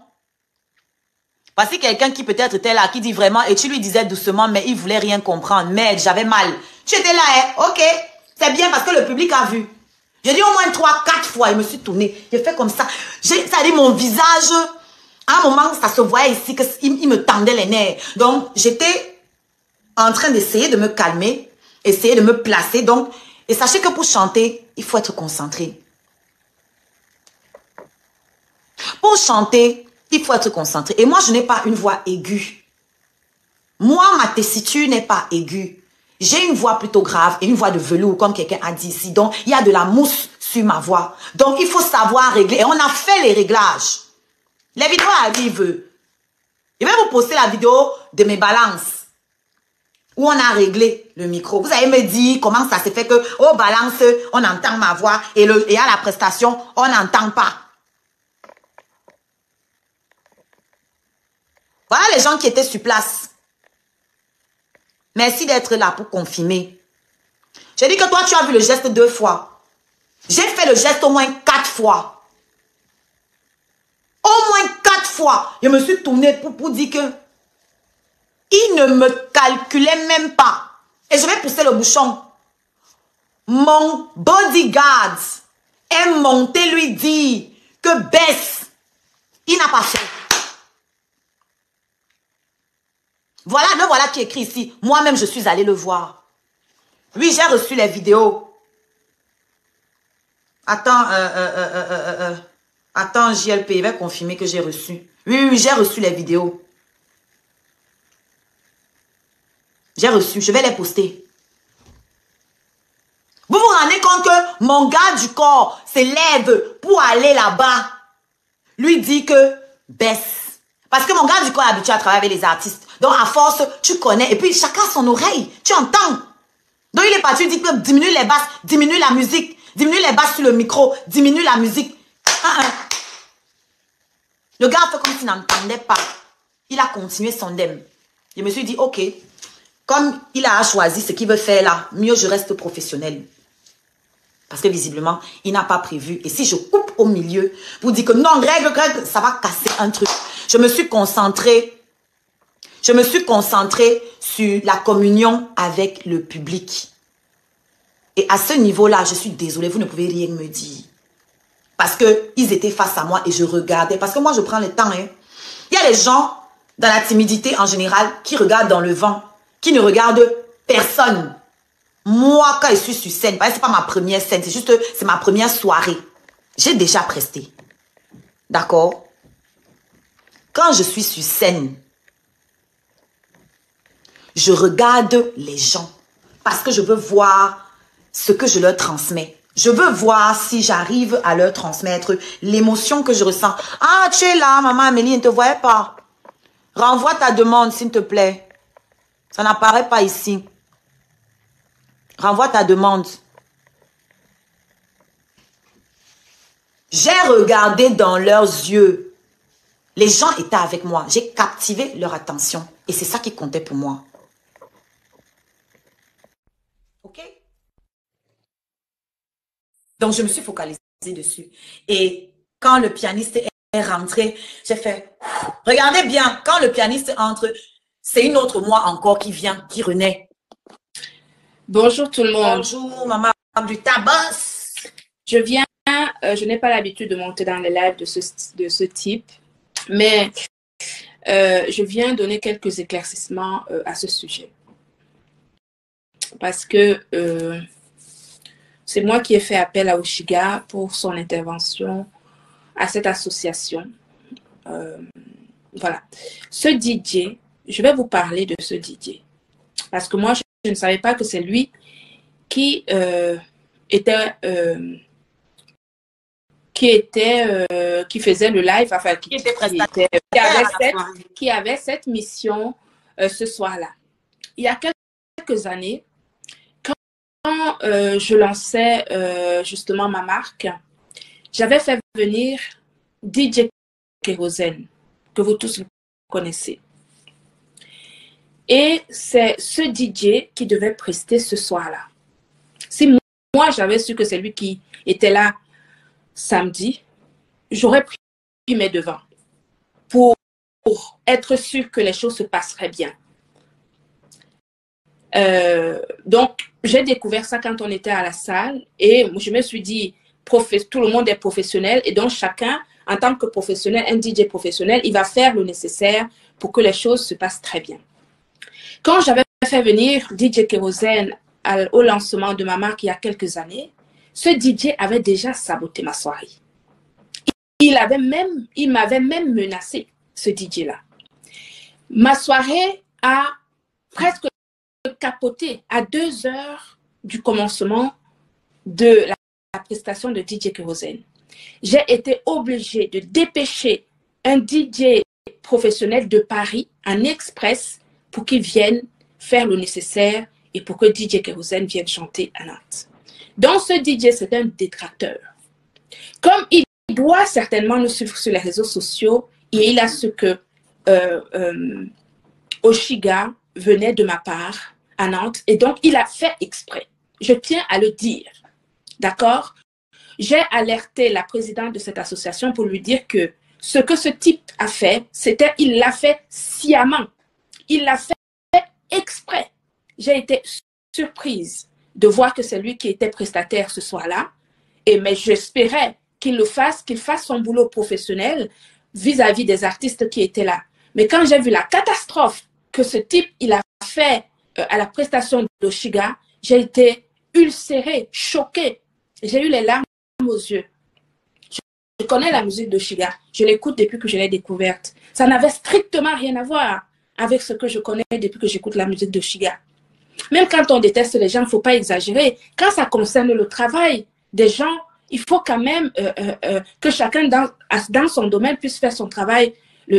Parce que quelqu'un qui peut-être était là, qui dit vraiment, et tu lui disais doucement, mais il voulait rien comprendre. Merde, j'avais mal. Tu étais là, hein? Ok, c'est bien parce que le public a vu. J'ai dit au moins 3, 4 fois, je me suis tournée. J'ai fait comme ça. Ça a dit mon visage. À un moment, ça se voyait ici, qu'il me tendait les nerfs. Donc, j'étais en train d'essayer de me calmer, essayer de me placer. Donc, et sachez que pour chanter, il faut être concentré. Pour chanter... Il faut être concentré. Et moi, je n'ai pas une voix aiguë. Moi, ma tessiture n'est pas aiguë. J'ai une voix plutôt grave et une voix de velours, comme quelqu'un a dit ici. Donc, il y a de la mousse sur ma voix. Donc, il faut savoir régler. Et on a fait les réglages. Les vidéos arrivent. Je vais vous poster la vidéo de mes balances où on a réglé le micro. Vous allez me dire comment ça se fait que au balance, on entend ma voix et à la prestation, on n'entend pas. Voilà les gens qui étaient sur place. Merci d'être là pour confirmer. J'ai dit que toi, tu as vu le geste 2 fois. J'ai fait le geste au moins 4 fois. Au moins 4 fois. Je me suis tournée pour dire que il ne me calculait même pas. Et je vais pousser le bouchon. Mon bodyguard est monté lui dire que baisse. Il n'a pas fait. Voilà, le voilà qui est écrit ici. Moi-même, je suis allée le voir. Oui, j'ai reçu les vidéos. Attends, attends, JLP, il va confirmer que j'ai reçu. Oui, j'ai reçu les vidéos. J'ai reçu, je vais les poster. Vous vous rendez compte que mon gars du corps s'élève pour aller là-bas. Lui dit que baisse. Parce que mon gars du corps est habitué à travailler avec les artistes. Donc, à force, tu connais. Et puis, chacun son oreille. Tu entends. Donc, il est parti. Il dit que diminue les basses. Diminue la musique. Diminue les basses sur le micro. Diminue la musique. Le gars a fait comme s'il n'entendait pas. Il a continué son dème. Je me suis dit, ok, comme il a choisi ce qu'il veut faire là, mieux je reste professionnel. Parce que visiblement, il n'a pas prévu. Et si je coupe au milieu, vous dites que non, règle, ça va casser un truc. Je me suis concentrée. Je me suis concentrée sur la communion avec le public. Et à ce niveau-là, je suis désolée, vous ne pouvez rien me dire. Parce qu'ils étaient face à moi et je regardais. Parce que moi, je prends le temps. Hein. Il y a des gens, dans la timidité en général, qui regardent dans le vent, qui ne regardent personne. Moi, quand je suis sur scène, ce n'est pas ma première scène, c'est juste, c'est ma première soirée. J'ai déjà presté. D'accord? Quand je suis sur scène, je regarde les gens parce que je veux voir ce que je leur transmets. Je veux voir si j'arrive à leur transmettre l'émotion que je ressens. Ah, tu es là, maman Amélie, ne te voyait pas. Renvoie ta demande, s'il te plaît. Ça n'apparaît pas ici. Renvoie ta demande. J'ai regardé dans leurs yeux. Les gens étaient avec moi. J'ai captivé leur attention. Et c'est ça qui comptait pour moi. Ok? Donc, je me suis focalisée dessus. Et quand le pianiste est rentré, j'ai fait... Regardez bien, quand le pianiste entre, c'est une autre moi encore qui vient, qui renaît. Bonjour tout le monde. Bonjour, maman du tabas. Je viens, je n'ai pas l'habitude de monter dans les lives de ce type, mais je viens donner quelques éclaircissements à ce sujet. Parce que c'est moi qui ai fait appel à Oshiga pour son intervention à cette association. Voilà. Ce DJ, je vais vous parler de ce DJ. Parce que moi, je ne savais pas que c'est lui qui qui faisait le live, enfin, qui avait cette mission ce soir-là. Il y a quelques années, quand je lançais justement ma marque, j'avais fait venir DJ Kerozen, que vous tous connaissez. Et c'est ce DJ qui devait prester ce soir-là. Si moi, j'avais su que c'est lui qui était là samedi, j'aurais pris mes devants pour être sûr que les choses se passeraient bien. Donc, j'ai découvert ça quand on était à la salle et je me suis dit, tout le monde est professionnel et donc chacun, en tant que professionnel, un DJ professionnel, il va faire le nécessaire pour que les choses se passent très bien. Quand j'avais fait venir DJ Kerozen au lancement de ma marque il y a quelques années, ce DJ avait déjà saboté ma soirée. Il m'avait même menacé, ce DJ-là. Ma soirée a presque capoté à 2 heures du commencement de la prestation de DJ Kerozen. J'ai été obligée de dépêcher un DJ professionnel de Paris en express pour qu'il vienne faire le nécessaire et pour que DJ Kerozen vienne chanter à Nantes. Donc ce DJ, c'est un détracteur. Comme il doit certainement nous suivre sur les réseaux sociaux, et il a ce que Oshiga venait de ma part à Nantes, et donc il a fait exprès. Je tiens à le dire, d'accord? J'ai alerté la présidente de cette association pour lui dire que ce type a fait, c'était il l'a fait sciemment. Il l'a fait exprès. J'ai été surprise de voir que c'est lui qui était prestataire ce soir-là. Mais j'espérais qu'il fasse son boulot professionnel vis-à-vis des artistes qui étaient là. Mais quand j'ai vu la catastrophe que ce type il a fait à la prestation d'Oshiga, j'ai été ulcérée, choquée. J'ai eu les larmes aux yeux. Je connais la musique d'Oshiga. Je l'écoute depuis que je l'ai découverte. Ça n'avait strictement rien à voir avec ce que je connais depuis que j'écoute la musique d'Oshiga. Même quand on déteste les gens, il ne faut pas exagérer. Quand ça concerne le travail des gens, il faut quand même que chacun dans son domaine puisse faire son travail,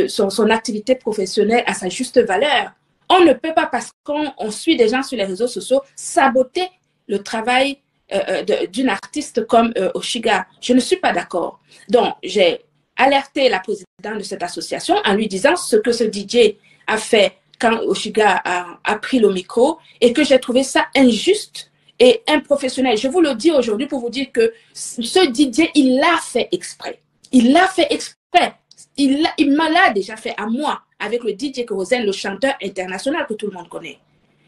son activité professionnelle à sa juste valeur. On ne peut pas, parce qu'on suit des gens sur les réseaux sociaux, saboter le travail d'une artiste comme Oshiga. Je ne suis pas d'accord. Donc, j'ai alerté la présidente de cette association en lui disant ce que ce DJ a fait quand Oshiga a pris le micro et que j'ai trouvé ça injuste et improfessionnel. Je vous le dis aujourd'hui pour vous dire que ce DJ, il l'a fait exprès. Il l'a fait exprès. Il me l'a déjà fait à moi avec le DJ Kerozen, le chanteur international que tout le monde connaît.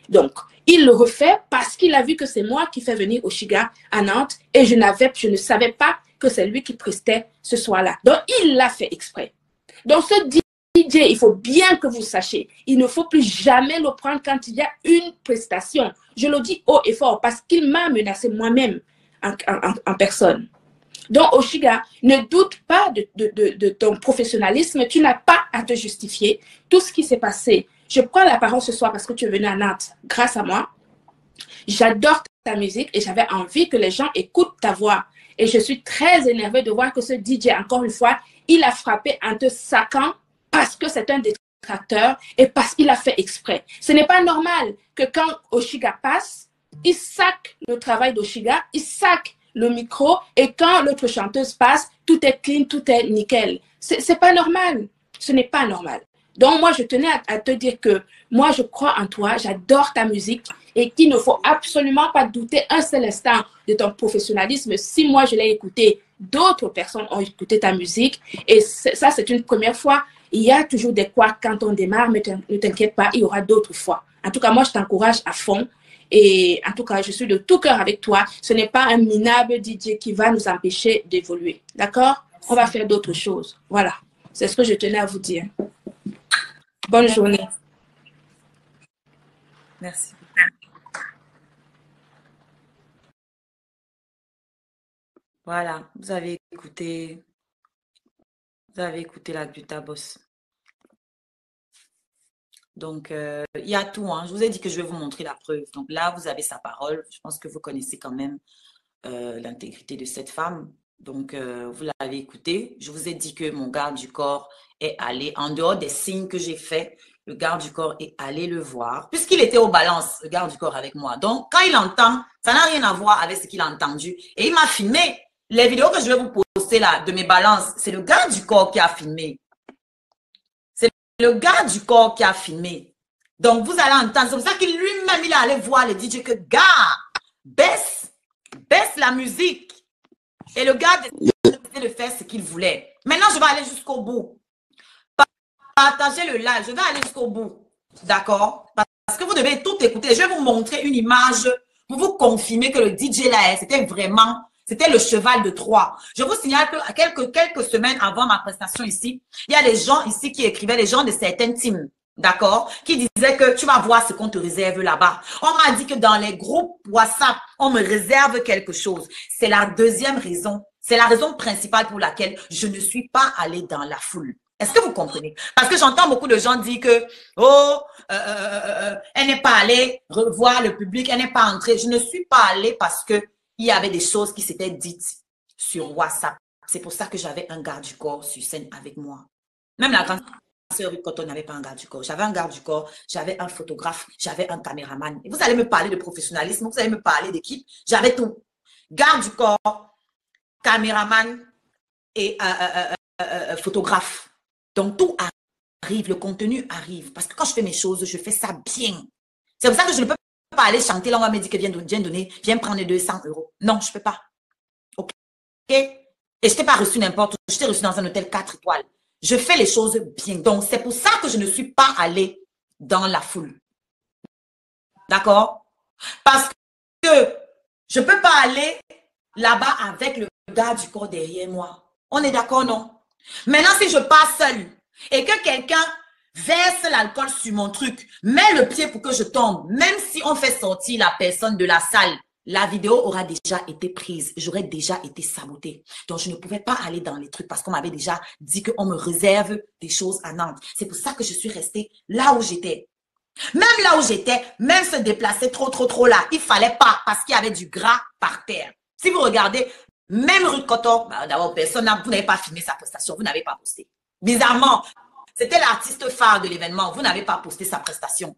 Donc, il le refait parce qu'il a vu que c'est moi qui fais venir Oshiga à Nantes et je ne savais pas que c'est lui qui prestait ce soir-là. Donc, il l'a fait exprès. Donc, ce DJ, il faut bien que vous sachiez, il ne faut plus jamais le prendre quand il y a une prestation. Je le dis haut et fort parce qu'il m'a menacé moi-même en personne. Donc, Oshiga, ne doute pas de ton professionnalisme. Tu n'as pas à te justifier. Tout ce qui s'est passé, je prends la parole ce soir parce que tu es venu à Nantes grâce à moi. J'adore ta musique et j'avais envie que les gens écoutent ta voix. Et je suis très énervée de voir que ce DJ, encore une fois, il a frappé en te saquant parce que c'est un détracteur et parce qu'il a fait exprès. Ce n'est pas normal que quand Oshiga passe, il saque le travail d'Oshiga, il saque le micro et quand l'autre chanteuse passe, tout est clean, tout est nickel. C'est pas normal. Ce n'est pas normal. Donc moi, je tenais à te dire que moi, je crois en toi, j'adore ta musique et qu'il ne faut absolument pas douter un seul instant de ton professionnalisme. Si moi, je l'ai écouté, d'autres personnes ont écouté ta musique et ça, c'est une première fois. Il y a toujours des couacs quand on démarre, mais ne t'inquiète pas, il y aura d'autres fois. En tout cas, moi, je t'encourage à fond et en tout cas, je suis de tout cœur avec toi. Ce n'est pas un minable DJ qui va nous empêcher d'évoluer, d'accord? On va faire d'autres choses. Voilà, c'est ce que je tenais à vous dire. Bonne journée. Merci. Voilà, vous avez écouté la Gutabos. Donc, il y a tout. Hein. Je vous ai dit que je vais vous montrer la preuve. Donc là, vous avez sa parole. Je pense que vous connaissez quand même l'intégrité de cette femme. Donc, vous l'avez écouté. Je vous ai dit que mon garde du corps est allé, en dehors des signes que j'ai faits, le garde du corps est allé le voir, puisqu'il était aux balances, le garde du corps avec moi. Donc, quand il entend, ça n'a rien à voir avec ce qu'il a entendu. Et il m'a filmé. Les vidéos que je vais vous poster là, de mes balances, c'est le garde du corps qui a filmé. C'est le garde du corps qui a filmé. Donc, vous allez entendre. C'est pour ça qu'il lui-même, il est allé voir le DJ que, gars, baisse la musique. Et le gars décidait de faire ce qu'il voulait. Maintenant, je vais aller jusqu'au bout. Partagez le live. Je vais aller jusqu'au bout. D'accord? Parce que vous devez tout écouter. Je vais vous montrer une image pour vous confirmer que le DJ là, c'était le cheval de Troie. Je vous signale que quelques semaines avant ma prestation ici, il y a des gens ici qui écrivaient, les gens de certaines teams. D'accord? Qui disaient que tu vas voir ce qu'on te réserve là-bas. On m'a dit que dans les groupes WhatsApp, on me réserve quelque chose. C'est la deuxième raison. C'est la raison principale pour laquelle je ne suis pas allée dans la foule. Est-ce que vous comprenez? Parce que j'entends beaucoup de gens dire que « Oh, elle n'est pas allée revoir le public, elle n'est pas entrée. » Je ne suis pas allée parce que il y avait des choses qui s'étaient dites sur WhatsApp. C'est pour ça que j'avais un garde du corps sur scène avec moi. Même la grande sœur Ruth Coton n'avait pas un garde du corps. J'avais un garde du corps, j'avais un photographe, j'avais un caméraman. Et vous allez me parler de professionnalisme, vous allez me parler d'équipe. J'avais tout. Garde du corps, caméraman et photographe. Donc, tout arrive, le contenu arrive. Parce que quand je fais mes choses, je fais ça bien. C'est pour ça que je ne peux pas aller chanter. Là, on va me dire que viens prendre 200 €. Non, je ne peux pas. OK? Et je t'ai pas reçu n'importe où. Je t'ai reçu dans un hôtel 4 étoiles. Je fais les choses bien. Donc, c'est pour ça que je ne suis pas allée dans la foule. D'accord? Parce que je ne peux pas aller là-bas avec le gars du corps derrière moi. On est d'accord, non? Maintenant, si je pars seule et que quelqu'un verse l'alcool sur mon truc, met le pied pour que je tombe, même si on fait sortir la personne de la salle, la vidéo aura déjà été prise. J'aurais déjà été sabotée. Donc, je ne pouvais pas aller dans les trucs parce qu'on m'avait déjà dit qu'on me réserve des choses à Nantes. C'est pour ça que je suis restée là où j'étais. Même là où j'étais, même se déplacer trop là, il fallait pas parce qu'il y avait du gras par terre. Si vous regardez, même Ruth Coton, d'abord, vous n'avez pas filmé sa prestation, vous n'avez pas posté. Bizarrement, c'était l'artiste phare de l'événement, vous n'avez pas posté sa prestation.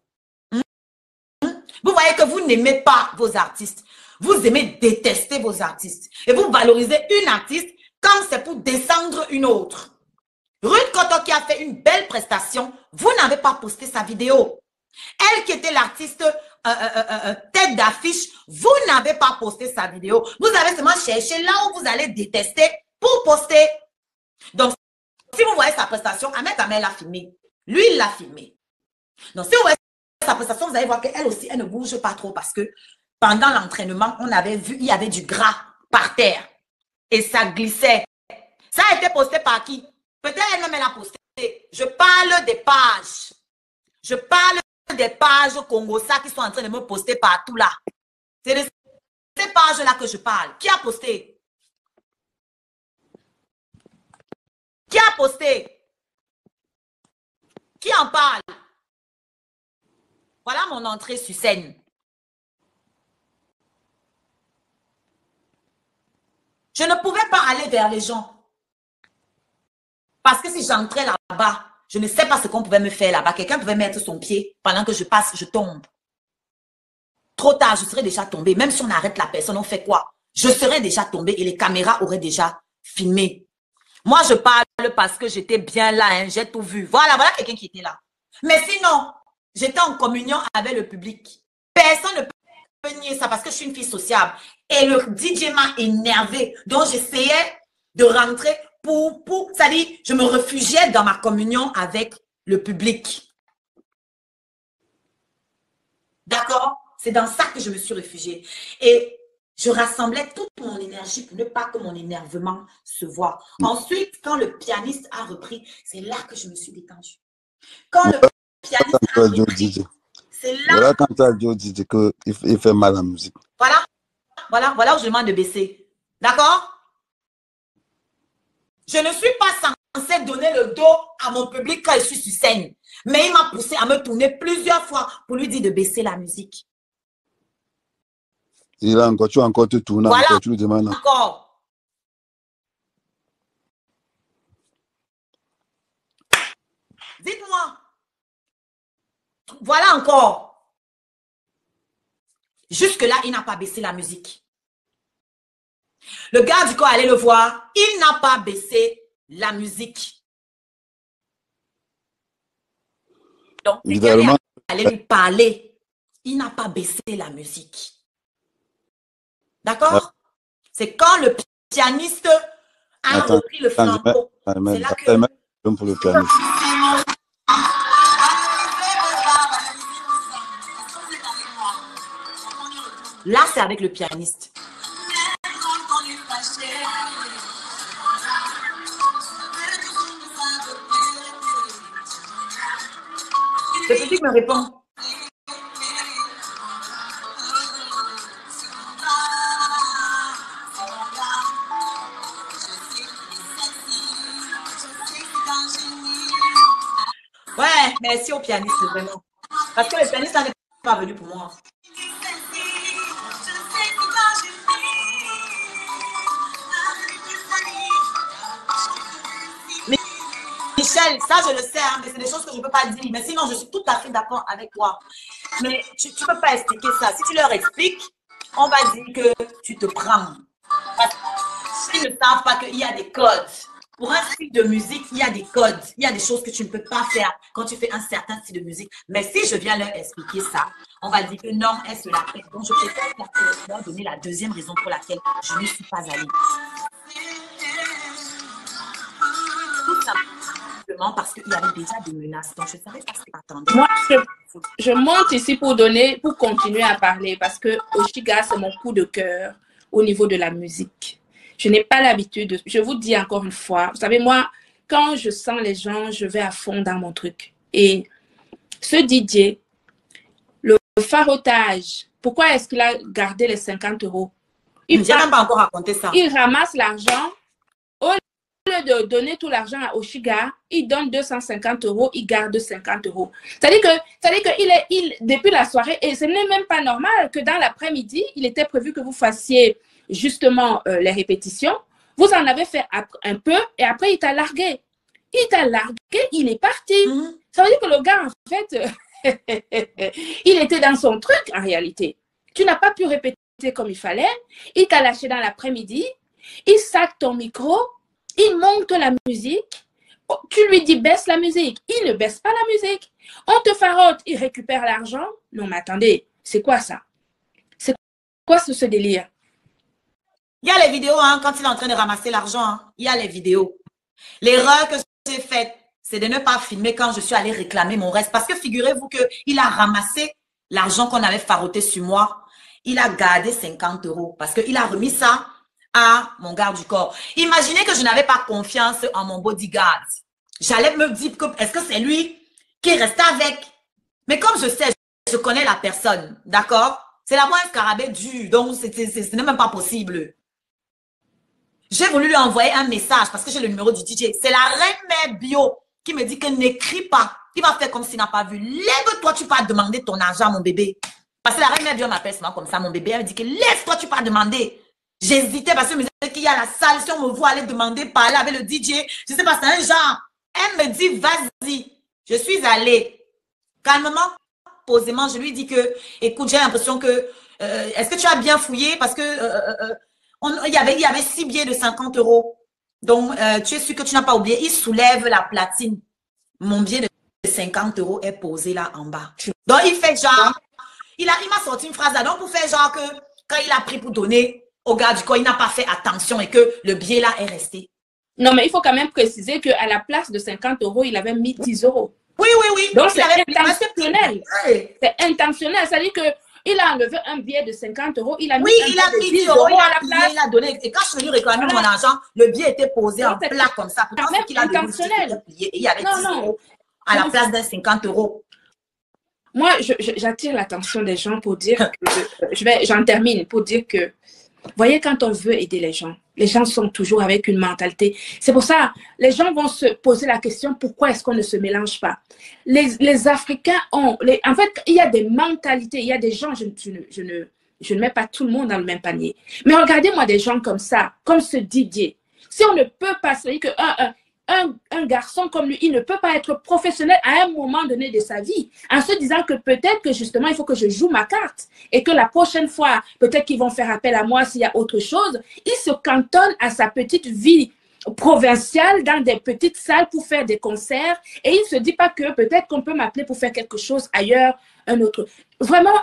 Vous voyez que vous n'aimez pas vos artistes, vous aimez détester vos artistes. Et vous valorisez une artiste quand c'est pour descendre une autre. Ruth Coton qui a fait une belle prestation, vous n'avez pas posté sa vidéo. Elle qui était l'artiste tête d'affiche, vous n'avez pas posté sa vidéo. Vous avez seulement cherché là où vous allez détester pour poster. Donc, si vous voyez sa prestation, Ahmed Kamel l'a filmé. Lui, il l'a filmé. Donc, si vous voyez sa prestation, vous allez voir qu'elle aussi, elle ne bouge pas trop parce que pendant l'entraînement, on avait vu, il y avait du gras par terre et ça glissait. Ça a été posté par qui? Peut-être elle-même, elle a posté. Je parle des pages. Je parle des pages Congo-ça qui sont en train de me poster partout là. C'est de ces pages-là que je parle. Qui a posté? Qui a posté? Qui en parle? Voilà mon entrée sur scène. Je ne pouvais pas aller vers les gens. Parce que si j'entrais là-bas, je ne sais pas ce qu'on pouvait me faire là-bas. Quelqu'un pouvait mettre son pied pendant que je passe, je tombe. Trop tard, je serais déjà tombée. Même si on arrête la personne, on fait quoi? Je serais déjà tombée et les caméras auraient déjà filmé. Moi, je parle parce que j'étais bien là, hein, j'ai tout vu. Voilà, voilà quelqu'un qui était là. Mais sinon, j'étais en communion avec le public. Personne ne peut nier ça parce que je suis une fille sociable. Et le DJ m'a énervée. Donc, j'essayais de rentrer. Ça dit, je me réfugiais dans ma communion avec le public. D'accord? C'est dans ça que je me suis réfugiée. Et je rassemblais toute mon énergie pour ne pas que mon énervement se voie. Ensuite, quand le pianiste a repris, c'est là que je me suis détendue. Quand le pianiste a repris, c'est là... Voilà quand tu as dit au DJ qu'il fait mal à la musique. Voilà, voilà, voilà où je demande de baisser. D'accord? Je ne suis pas censée donner le dos à mon public quand je suis sur scène. Mais il m'a poussé à me tourner plusieurs fois pour lui dire de baisser la musique. Il a encore, tu as encore te tourné, voilà, encore, tu lui demandes. Encore. Dites-moi. Voilà encore. Jusque-là, il n'a pas baissé la musique. Le gars du corps allait le voir, il n'a pas baissé la musique. Donc, il allait lui parler, il n'a pas baissé la musique. D'accord? C'est quand le pianiste a repris le flambeau. C'est là que... pour le pianiste. Là, c'est avec le pianiste. Le public me répond. Ouais, merci au pianiste, vraiment. Parce que le pianiste n'est pas venu pour moi. Michel, ça je le sais, hein, mais c'est des choses que je ne peux pas dire. Mais sinon, je suis tout à fait d'accord avec toi. Mais tu ne peux pas expliquer ça. Si tu leur expliques, on va dire que tu te prends. Parce qu'ils ne savent pas qu'il y a des codes. Pour un style de musique, il y a des codes. Il y a des choses que tu ne peux pas faire quand tu fais un certain style de musique. Mais si je viens leur expliquer ça, on va dire que non, elle se la prête. Donc, je préfère leur donner la deuxième raison pour laquelle je ne suis pas allée. Tout ça. Parce qu'il y avait déjà des menaces, donc je savais pas ce qui m'attendait. Moi, je monte ici pour continuer à parler parce que Oshiga, c'est mon coup de cœur au niveau de la musique. Je n'ai pas l'habitude, je vous dis encore une fois, vous savez, moi, quand je sens les gens, je vais à fond dans mon truc. Et ce DJ, le farotage, pourquoi est-ce qu'il a gardé les 50 €? Il n'a même pas encore raconté ça. Il ramasse l'argent. De donner tout l'argent à Oshiga, il donne 250 €, il garde 50 €. C'est-à-dire qu'il est depuis la soirée, et ce n'est même pas normal que dans l'après-midi, il était prévu que vous fassiez justement les répétitions. Vous en avez fait un peu et après il t'a largué. Il t'a largué, il est parti. Mm-hmm. Ça veut dire que le gars, en fait, il était dans son truc en réalité. Tu n'as pas pu répéter comme il fallait. Il t'a lâché dans l'après-midi. Il sac ton micro. Il monte la musique, Tu lui dis baisse la musique, il ne baisse pas la musique. On te farote, il récupère l'argent. Non mais attendez, c'est quoi ça? C'est quoi ce délire? Il y a les vidéos hein, quand il est en train de ramasser l'argent, hein. Il y a les vidéos. L'erreur que j'ai faite, c'est de ne pas filmer quand je suis allée réclamer mon reste. Parce que figurez-vous qu'il a ramassé l'argent qu'on avait faroté sur moi. Il a gardé 50 € parce qu'il a remis ça à mon garde du corps. Imaginez que je n'avais pas confiance en mon bodyguard. J'allais me dire, est-ce que c'est lui qui est resté avec? Mais comme je sais, je connais la personne, d'accord? C'est la reine scarabée dure, donc ce n'est même pas possible. J'ai voulu lui envoyer un message parce que j'ai le numéro du DJ. C'est la reine mère bio qui me dit que n'écris pas. Il va faire comme s'il n'a pas vu. Lève-toi, tu vas demander ton argent à mon bébé. Parce que la reine mère bio m'appelle souvent comme ça, mon bébé. Elle me dit que lève-toi, tu vas demander. J'hésitais parce que je me disais qu'il y a la salle, si on me voit aller demander, parler avec le DJ, je sais pas, c'est un genre. Elle me dit, vas-y. Je suis allée. Calmement, posément, je lui dis que, écoute, j'ai l'impression que, est-ce que tu as bien fouillé? Parce que il y avait 6 billets de 50 €. Donc, tu es sûr que tu n'as pas oublié. Il soulève la platine. Mon billet de 50 € est posé là en bas. Donc, il fait genre, il m'a sorti une phrase là. Donc, pour faire genre que, quand il a pris pour donner, au gars du corps, il n'a pas fait attention et que le billet là est resté. Non, mais il faut quand même préciser qu'à la place de 50 €, il avait mis 10 €. Oui, oui, oui. Donc, c'est intentionnel. Oui. C'est intentionnel. C'est-à-dire qu'il a enlevé un billet de 50 €, il a mis, oui, il a mis 10 € à la place. Il a donné. Et quand je lui réclamais mon argent, le billet était posé en plat comme ça. Pourtant, c'est qu'il a intentionnel. Et il y avait 10 € à la place d'un 50 €. Moi, j'attire l'attention des gens pour dire que... J'en termine pour dire que... Voyez, quand on veut aider les gens sont toujours avec une mentalité. C'est pour ça, les gens vont se poser la question, pourquoi est-ce qu'on ne se mélange pas? Les Africains ont... en fait, il y a des mentalités, il y a des gens, je ne mets pas tout le monde dans le même panier. Mais regardez-moi des gens comme ça, comme ce Didier. Si on ne peut pas, c'est-à-dire qu'un garçon comme lui, il ne peut pas être professionnel à un moment donné de sa vie, en se disant que peut-être que justement, il faut que je joue ma carte et que la prochaine fois, peut-être qu'ils vont faire appel à moi s'il y a autre chose. Il se cantonne à sa petite vie provinciale dans des petites salles pour faire des concerts et il ne se dit pas que peut-être qu'on peut m'appeler pour faire quelque chose ailleurs, un autre. Vraiment,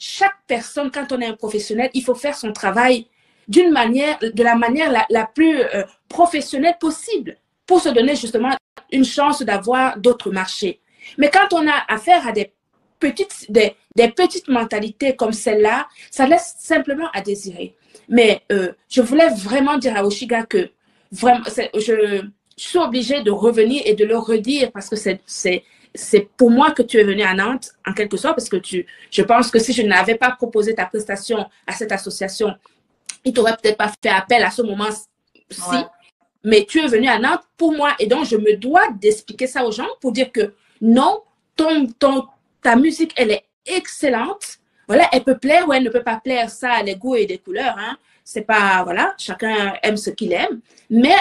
chaque personne, quand on est un professionnel, il faut faire son travail d'une manière, de la manière la plus professionnelle possible pour se donner justement une chance d'avoir d'autres marchés. Mais quand on a affaire à des petites mentalités comme celle-là, ça laisse simplement à désirer. Mais je voulais vraiment dire à Oshiga que vraiment, je suis obligée de revenir et de le redire parce que c'est pour moi que tu es venue à Nantes, en quelque sorte, parce que je pense que si je n'avais pas proposé ta prestation à cette association, il t'aurait peut-être pas fait appel à ce moment-ci, ouais. Mais tu es venu à Nantes pour moi. Et donc, je me dois d'expliquer ça aux gens pour dire que non, ta musique, elle est excellente. Voilà, elle peut plaire ou elle ne peut pas plaire, ça, les goûts et les couleurs. Hein. C'est pas, voilà, chacun aime ce qu'il aime. Mais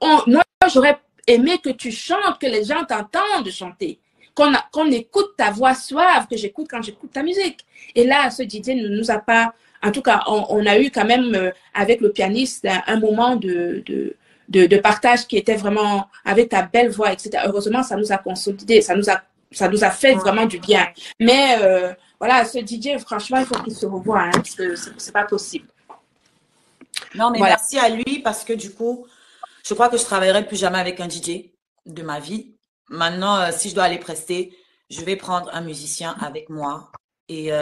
moi, j'aurais aimé que tu chantes, que les gens t'entendent chanter. Qu'on écoute ta voix suave, que j'écoute quand j'écoute ta musique. Et là, ce Didier ne nous a pas... En tout cas, on a eu quand même avec le pianiste un moment de partage qui était vraiment avec ta belle voix, etc. Heureusement, ça nous a consolidé, ça nous a fait vraiment du bien. Mais voilà, ce DJ, franchement, il faut qu'il se revoie, hein, parce que c'est pas possible. Non, mais voilà. Merci à lui parce que du coup, je crois que je travaillerai plus jamais avec un DJ de ma vie. Maintenant, si je dois aller prester, je vais prendre un musicien avec moi et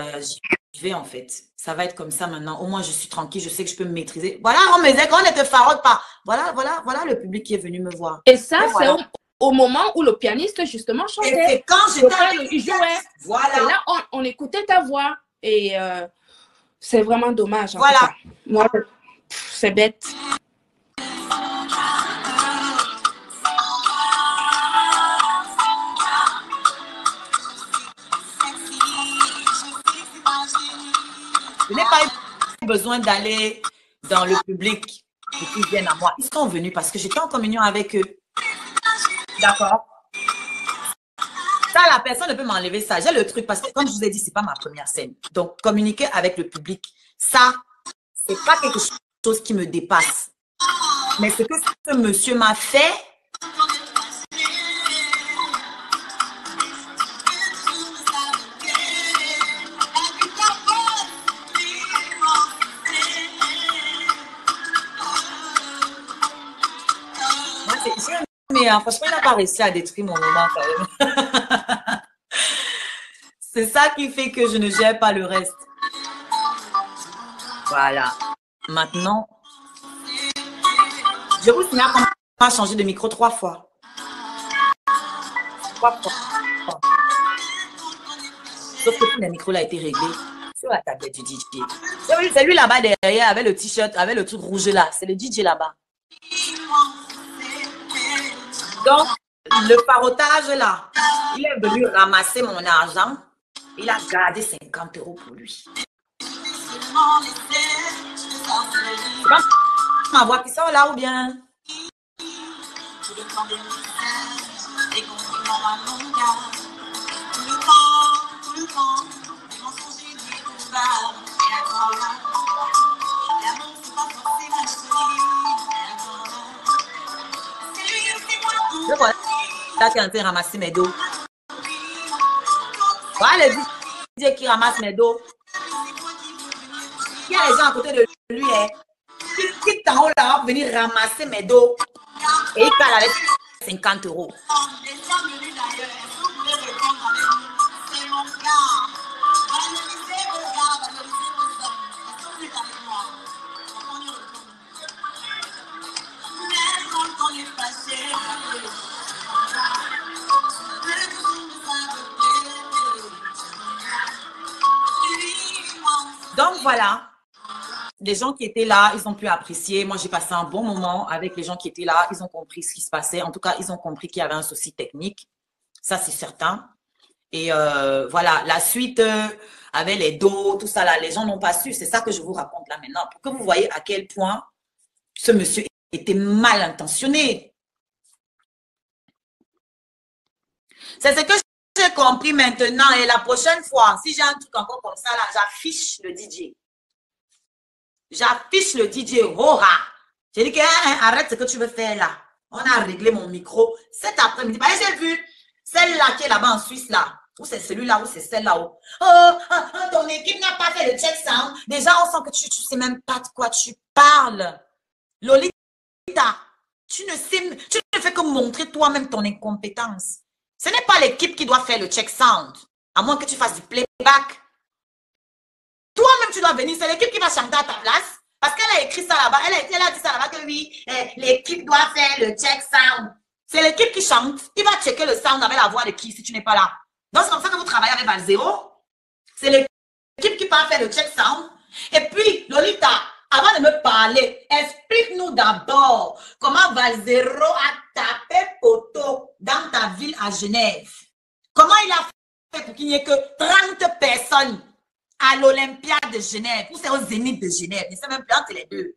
vais en fait. Ça va être comme ça maintenant. Au moins, je suis tranquille. Je sais que je peux me maîtriser. Voilà, on me disait qu'on ne te farote pas. Voilà, voilà, voilà le public qui est venu me voir. Et ça, c'est voilà. Au moment où le pianiste, justement, chantait. Et quand j'étais jouais. Voilà. Et là, on écoutait ta voix. Et c'est vraiment dommage. Voilà. Moi, c'est bête. Je n'ai pas eu besoin d'aller dans le public pour qu'ils viennent à moi. Ils sont venus parce que j'étais en communion avec eux. D'accord? Ça, la personne ne peut m'enlever ça. J'ai le truc parce que, comme je vous ai dit, ce n'est pas ma première scène. Donc, communiquer avec le public, ça, ce n'est pas quelque chose qui me dépasse. Mais ce que ce monsieur m'a fait, J'ai aimé, hein. Franchement, il n'a pas réussi à détruire mon moment quand même. C'est ça qui fait que je ne gère pas le reste. Voilà. Maintenant, je vous signale qu'on a changé de micro 3 fois. 3 fois. Sauf que le micro là a été réglé sur la tablette du DJ. C'est lui là-bas derrière avec le t-shirt, avec le truc rouge là. C'est le DJ là-bas. Donc, le parotage là, il est venu ramasser mon argent. Il a gardé 50 € pour lui. Ma voix qui sort là ou bien? Je vois là qui est en train de ramasser mes dos. Voilà le DJ qui ramasse mes dos. Il y a les gens à côté de lui, hein. Il quitte en haut là pour venir ramasser mes dos. Et il parle avec 50 €. Donc voilà, les gens qui étaient là, ils ont pu apprécier. Moi, j'ai passé un bon moment avec les gens qui étaient là. Ils ont compris ce qui se passait. En tout cas, ils ont compris qu'il y avait un souci technique. Ça, c'est certain. Et voilà, la suite avec les dos, tout ça là, les gens n'ont pas su. C'est ça que je vous raconte là maintenant. Pour que vous voyez à quel point ce monsieur était mal intentionné. C'est ce que j'ai compris maintenant. Et la prochaine fois, si j'ai un truc encore comme ça là, j'affiche le DJ. J'affiche le DJ Hora. J'ai dit que hein, arrête ce que tu veux faire là. On a réglé mon micro cet après-midi. Bah, j'ai vu celle-là qui est là-bas en Suisse là. Ou c'est celui-là, ou c'est celle-là. Où... Oh, ton équipe n'a pas fait le check sound. Déjà, on sent que tu ne sais même pas de quoi tu parles. Lolita, tu ne fais que montrer toi-même ton incompétence. Ce n'est pas l'équipe qui doit faire le check sound. À moins que tu fasses du playback. Toi-même, tu dois venir. C'est l'équipe qui va chanter à ta place. Parce qu'elle a écrit ça là-bas. Elle a dit ça là-bas que oui, l'équipe doit faire le check sound. C'est l'équipe qui chante. Il va checker le sound avec la voix de qui si tu n'es pas là. Donc, c'est comme ça que vous travaillez avec Valzéro. C'est l'équipe qui part faire le check sound. Et puis, Lolita, avant de me parler, explique-nous d'abord comment Valzéro a tapé poteau dans ta ville à Genève. Comment il a fait pour qu'il n'y ait que 30 personnes à l'Olympiade de Genève, ou c'est au Zénith de Genève, je ne sais même plus entre les deux.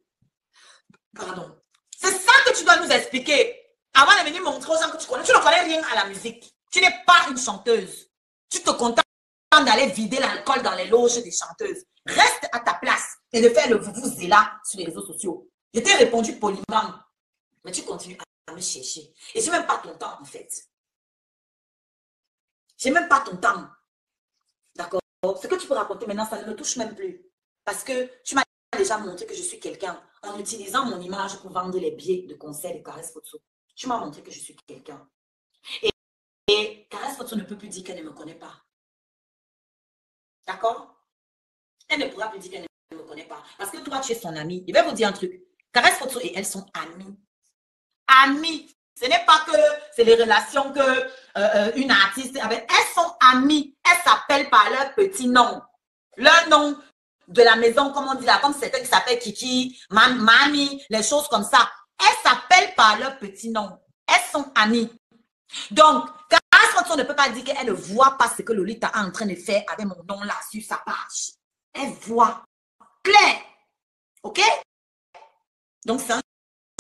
Pardon. C'est ça que tu dois nous expliquer avant de venir montrer aux gens que tu connais. Tu ne connais rien à la musique. Tu n'es pas une chanteuse. Tu te contentes d'aller vider l'alcool dans les loges des chanteuses. Reste à ta place et de faire le vous-vous-zéla sur les réseaux sociaux. Je t'ai répondu poliment, mais tu continues à me chercher. Et je n'ai même pas ton temps, en fait. Je n'ai même pas ton temps. D'accord? Ce que tu peux raconter maintenant, ça ne me touche même plus. Parce que tu m'as déjà montré que je suis quelqu'un en utilisant mon image pour vendre les billets de concert de Caresse Fotso. Tu m'as montré que je suis quelqu'un. Et Caresse Fotso ne peut plus dire qu'elle ne me connaît pas. D'accord? Elle ne pourra plus dire qu'elle ne me connaît pas. Parce que toi, tu es son amie. Je vais vous dire un truc. Caresse Fotso et elle sont amies. Amies. Ce n'est pas que c'est les relations que une artiste avec. Elles sont amies. Elles s'appellent par leur petit nom. Leur nom de la maison, comme on dit là, comme certains qui s'appellent Kiki, Mami, les choses comme ça. Elles s'appellent par leur petit nom. Elles sont amies. Donc, Caresse Fotso ne peut pas dire qu'elle ne voit pas ce que Lolita est en train de faire avec mon nom là sur sa page. Elle voit clair. OK? Donc, c'est un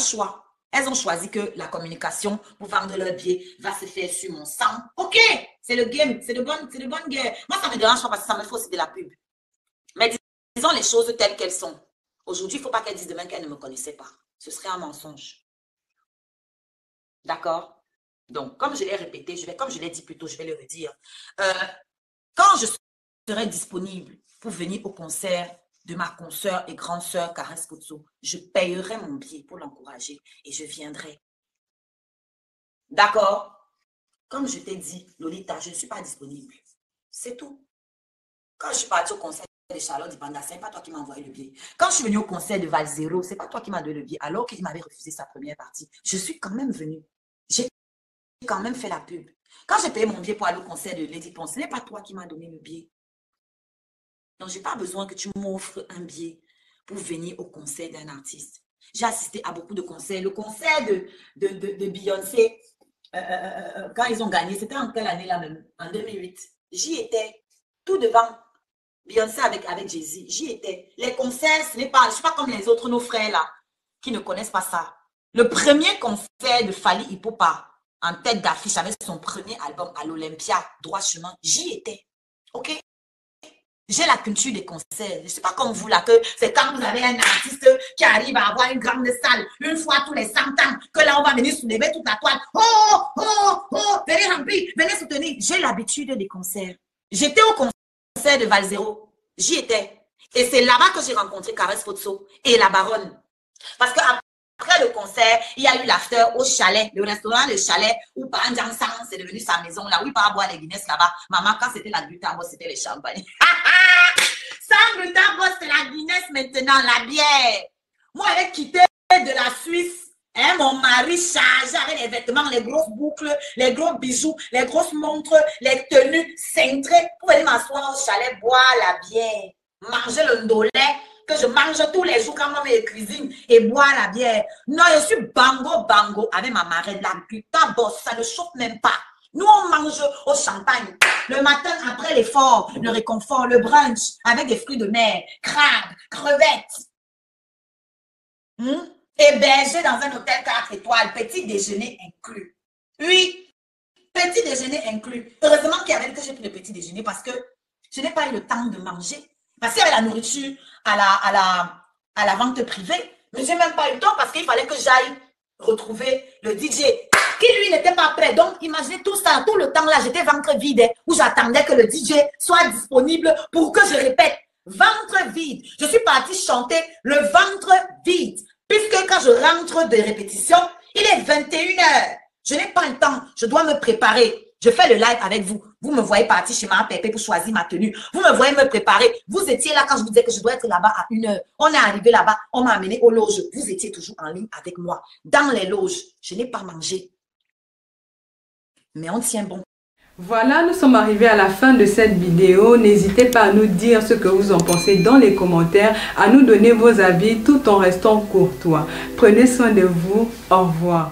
choix. Elles ont choisi que la communication pour vendre leur billet va se faire sur mon sang. OK? C'est le game. C'est de bonne guerre. Moi, ça me dérange pas parce que ça me fait aussi de la pub. Mais disons les choses telles qu'elles sont. Aujourd'hui, il ne faut pas qu'elles disent demain qu'elles ne me connaissaient pas. Ce serait un mensonge. D'accord? Donc, comme je l'ai répété, comme je l'ai dit plus tôt, je vais le redire. Quand je serai disponible pour venir au concert de ma consoeur et grande sœur Caresse Fotso, je payerai mon billet pour l'encourager et je viendrai. D'accord? Comme je t'ai dit, Lolita, je ne suis pas disponible. C'est tout. Quand je suis partie au concert de Charlotte Dipanda, ce n'est pas toi qui m'as envoyé le billet. Quand je suis venue au concert de Valzéro, ce n'est pas toi qui m'as donné le billet, alors qu'il m'avait refusé sa première partie. Je suis quand même venue. J'ai quand même fait la pub. Quand j'ai payé mon billet pour aller au concert de Lady Pons, ce n'est pas toi qui m'as donné le billet. Donc, je n'ai pas besoin que tu m'offres un billet pour venir au concert d'un artiste. J'ai assisté à beaucoup de concerts. Le concert de Beyoncé, quand ils ont gagné, c'était en quelle année là même? En 2008. J'y étais, tout devant Beyoncé avec Jay-Z. J'y étais. Les concerts, ce n'est pas, je ne suis pas comme les autres, nos frères là, qui ne connaissent pas ça. Le premier concert de Fally Ipupa, en tête d'affiche avec son premier album à l'Olympia, Droit Chemin, j'y étais. OK? J'ai la culture des concerts. Je ne sais pas comme vous là, que c'est quand vous avez un artiste qui arrive à avoir une grande salle, une fois tous les 100 ans, que là on va venir soulever toute la toile. Oh, oh, oh, venez remplir, venez soutenir. J'ai l'habitude des concerts. J'étais au concert de Valzéro. J'y étais. Et c'est là-bas que j'ai rencontré Caresse Fotso et la baronne. Parce qu'après le concert, il y a eu l'after au chalet, le restaurant, le chalet, où Bandjan Sang, c'est devenu sa maison là, où il part boire les Guinness là-bas. Maman, quand c'était la Gutabo, c'était les champagnes. Sans Gutabo, c'est la Guinness maintenant, la bière. Moi, j'ai quitté de la Suisse, hein, mon mari chargé avec les vêtements, les grosses boucles, les gros bijoux, les grosses montres, les tenues cintrées, pour aller m'asseoir au chalet, boire la bière, manger le ndolé, que je mange tous les jours quand on me cuisine et boire la bière. Non, je suis bango bango avec ma marraine. La putain bosse, ça ne chauffe même pas. Nous, on mange au champagne. Le matin, après l'effort, le réconfort, le brunch, avec des fruits de mer, crabes, crevettes. Hébergé dans un hôtel 4 étoiles, petit déjeuner inclus. Oui, petit déjeuner inclus. Heureusement qu'il y avait que j'ai pris le petit déjeuner parce que je n'ai pas eu le temps de manger. Parce qu'il y avait la nourriture à la vente privée. Mais j'ai même pas eu le temps parce qu'il fallait que j'aille retrouver le DJ qui, lui, n'était pas prêt. Donc, imaginez tout ça. Tout le temps, là, j'étais ventre vide où j'attendais que le DJ soit disponible pour que je répète. Ventre vide. Je suis partie chanter le ventre vide. Puisque quand je rentre de répétition, il est 21 h. Je n'ai pas le temps. Je dois me préparer. Je fais le live avec vous. Vous me voyez partir chez ma pépé pour choisir ma tenue. Vous me voyez me préparer. Vous étiez là quand je vous disais que je dois être là-bas à 1 h. On est arrivé là-bas. On m'a amené aux loges. Vous étiez toujours en ligne avec moi. Dans les loges, je n'ai pas mangé. Mais on tient bon. Voilà, nous sommes arrivés à la fin de cette vidéo. N'hésitez pas à nous dire ce que vous en pensez dans les commentaires, à nous donner vos avis tout en restant courtois. Prenez soin de vous. Au revoir.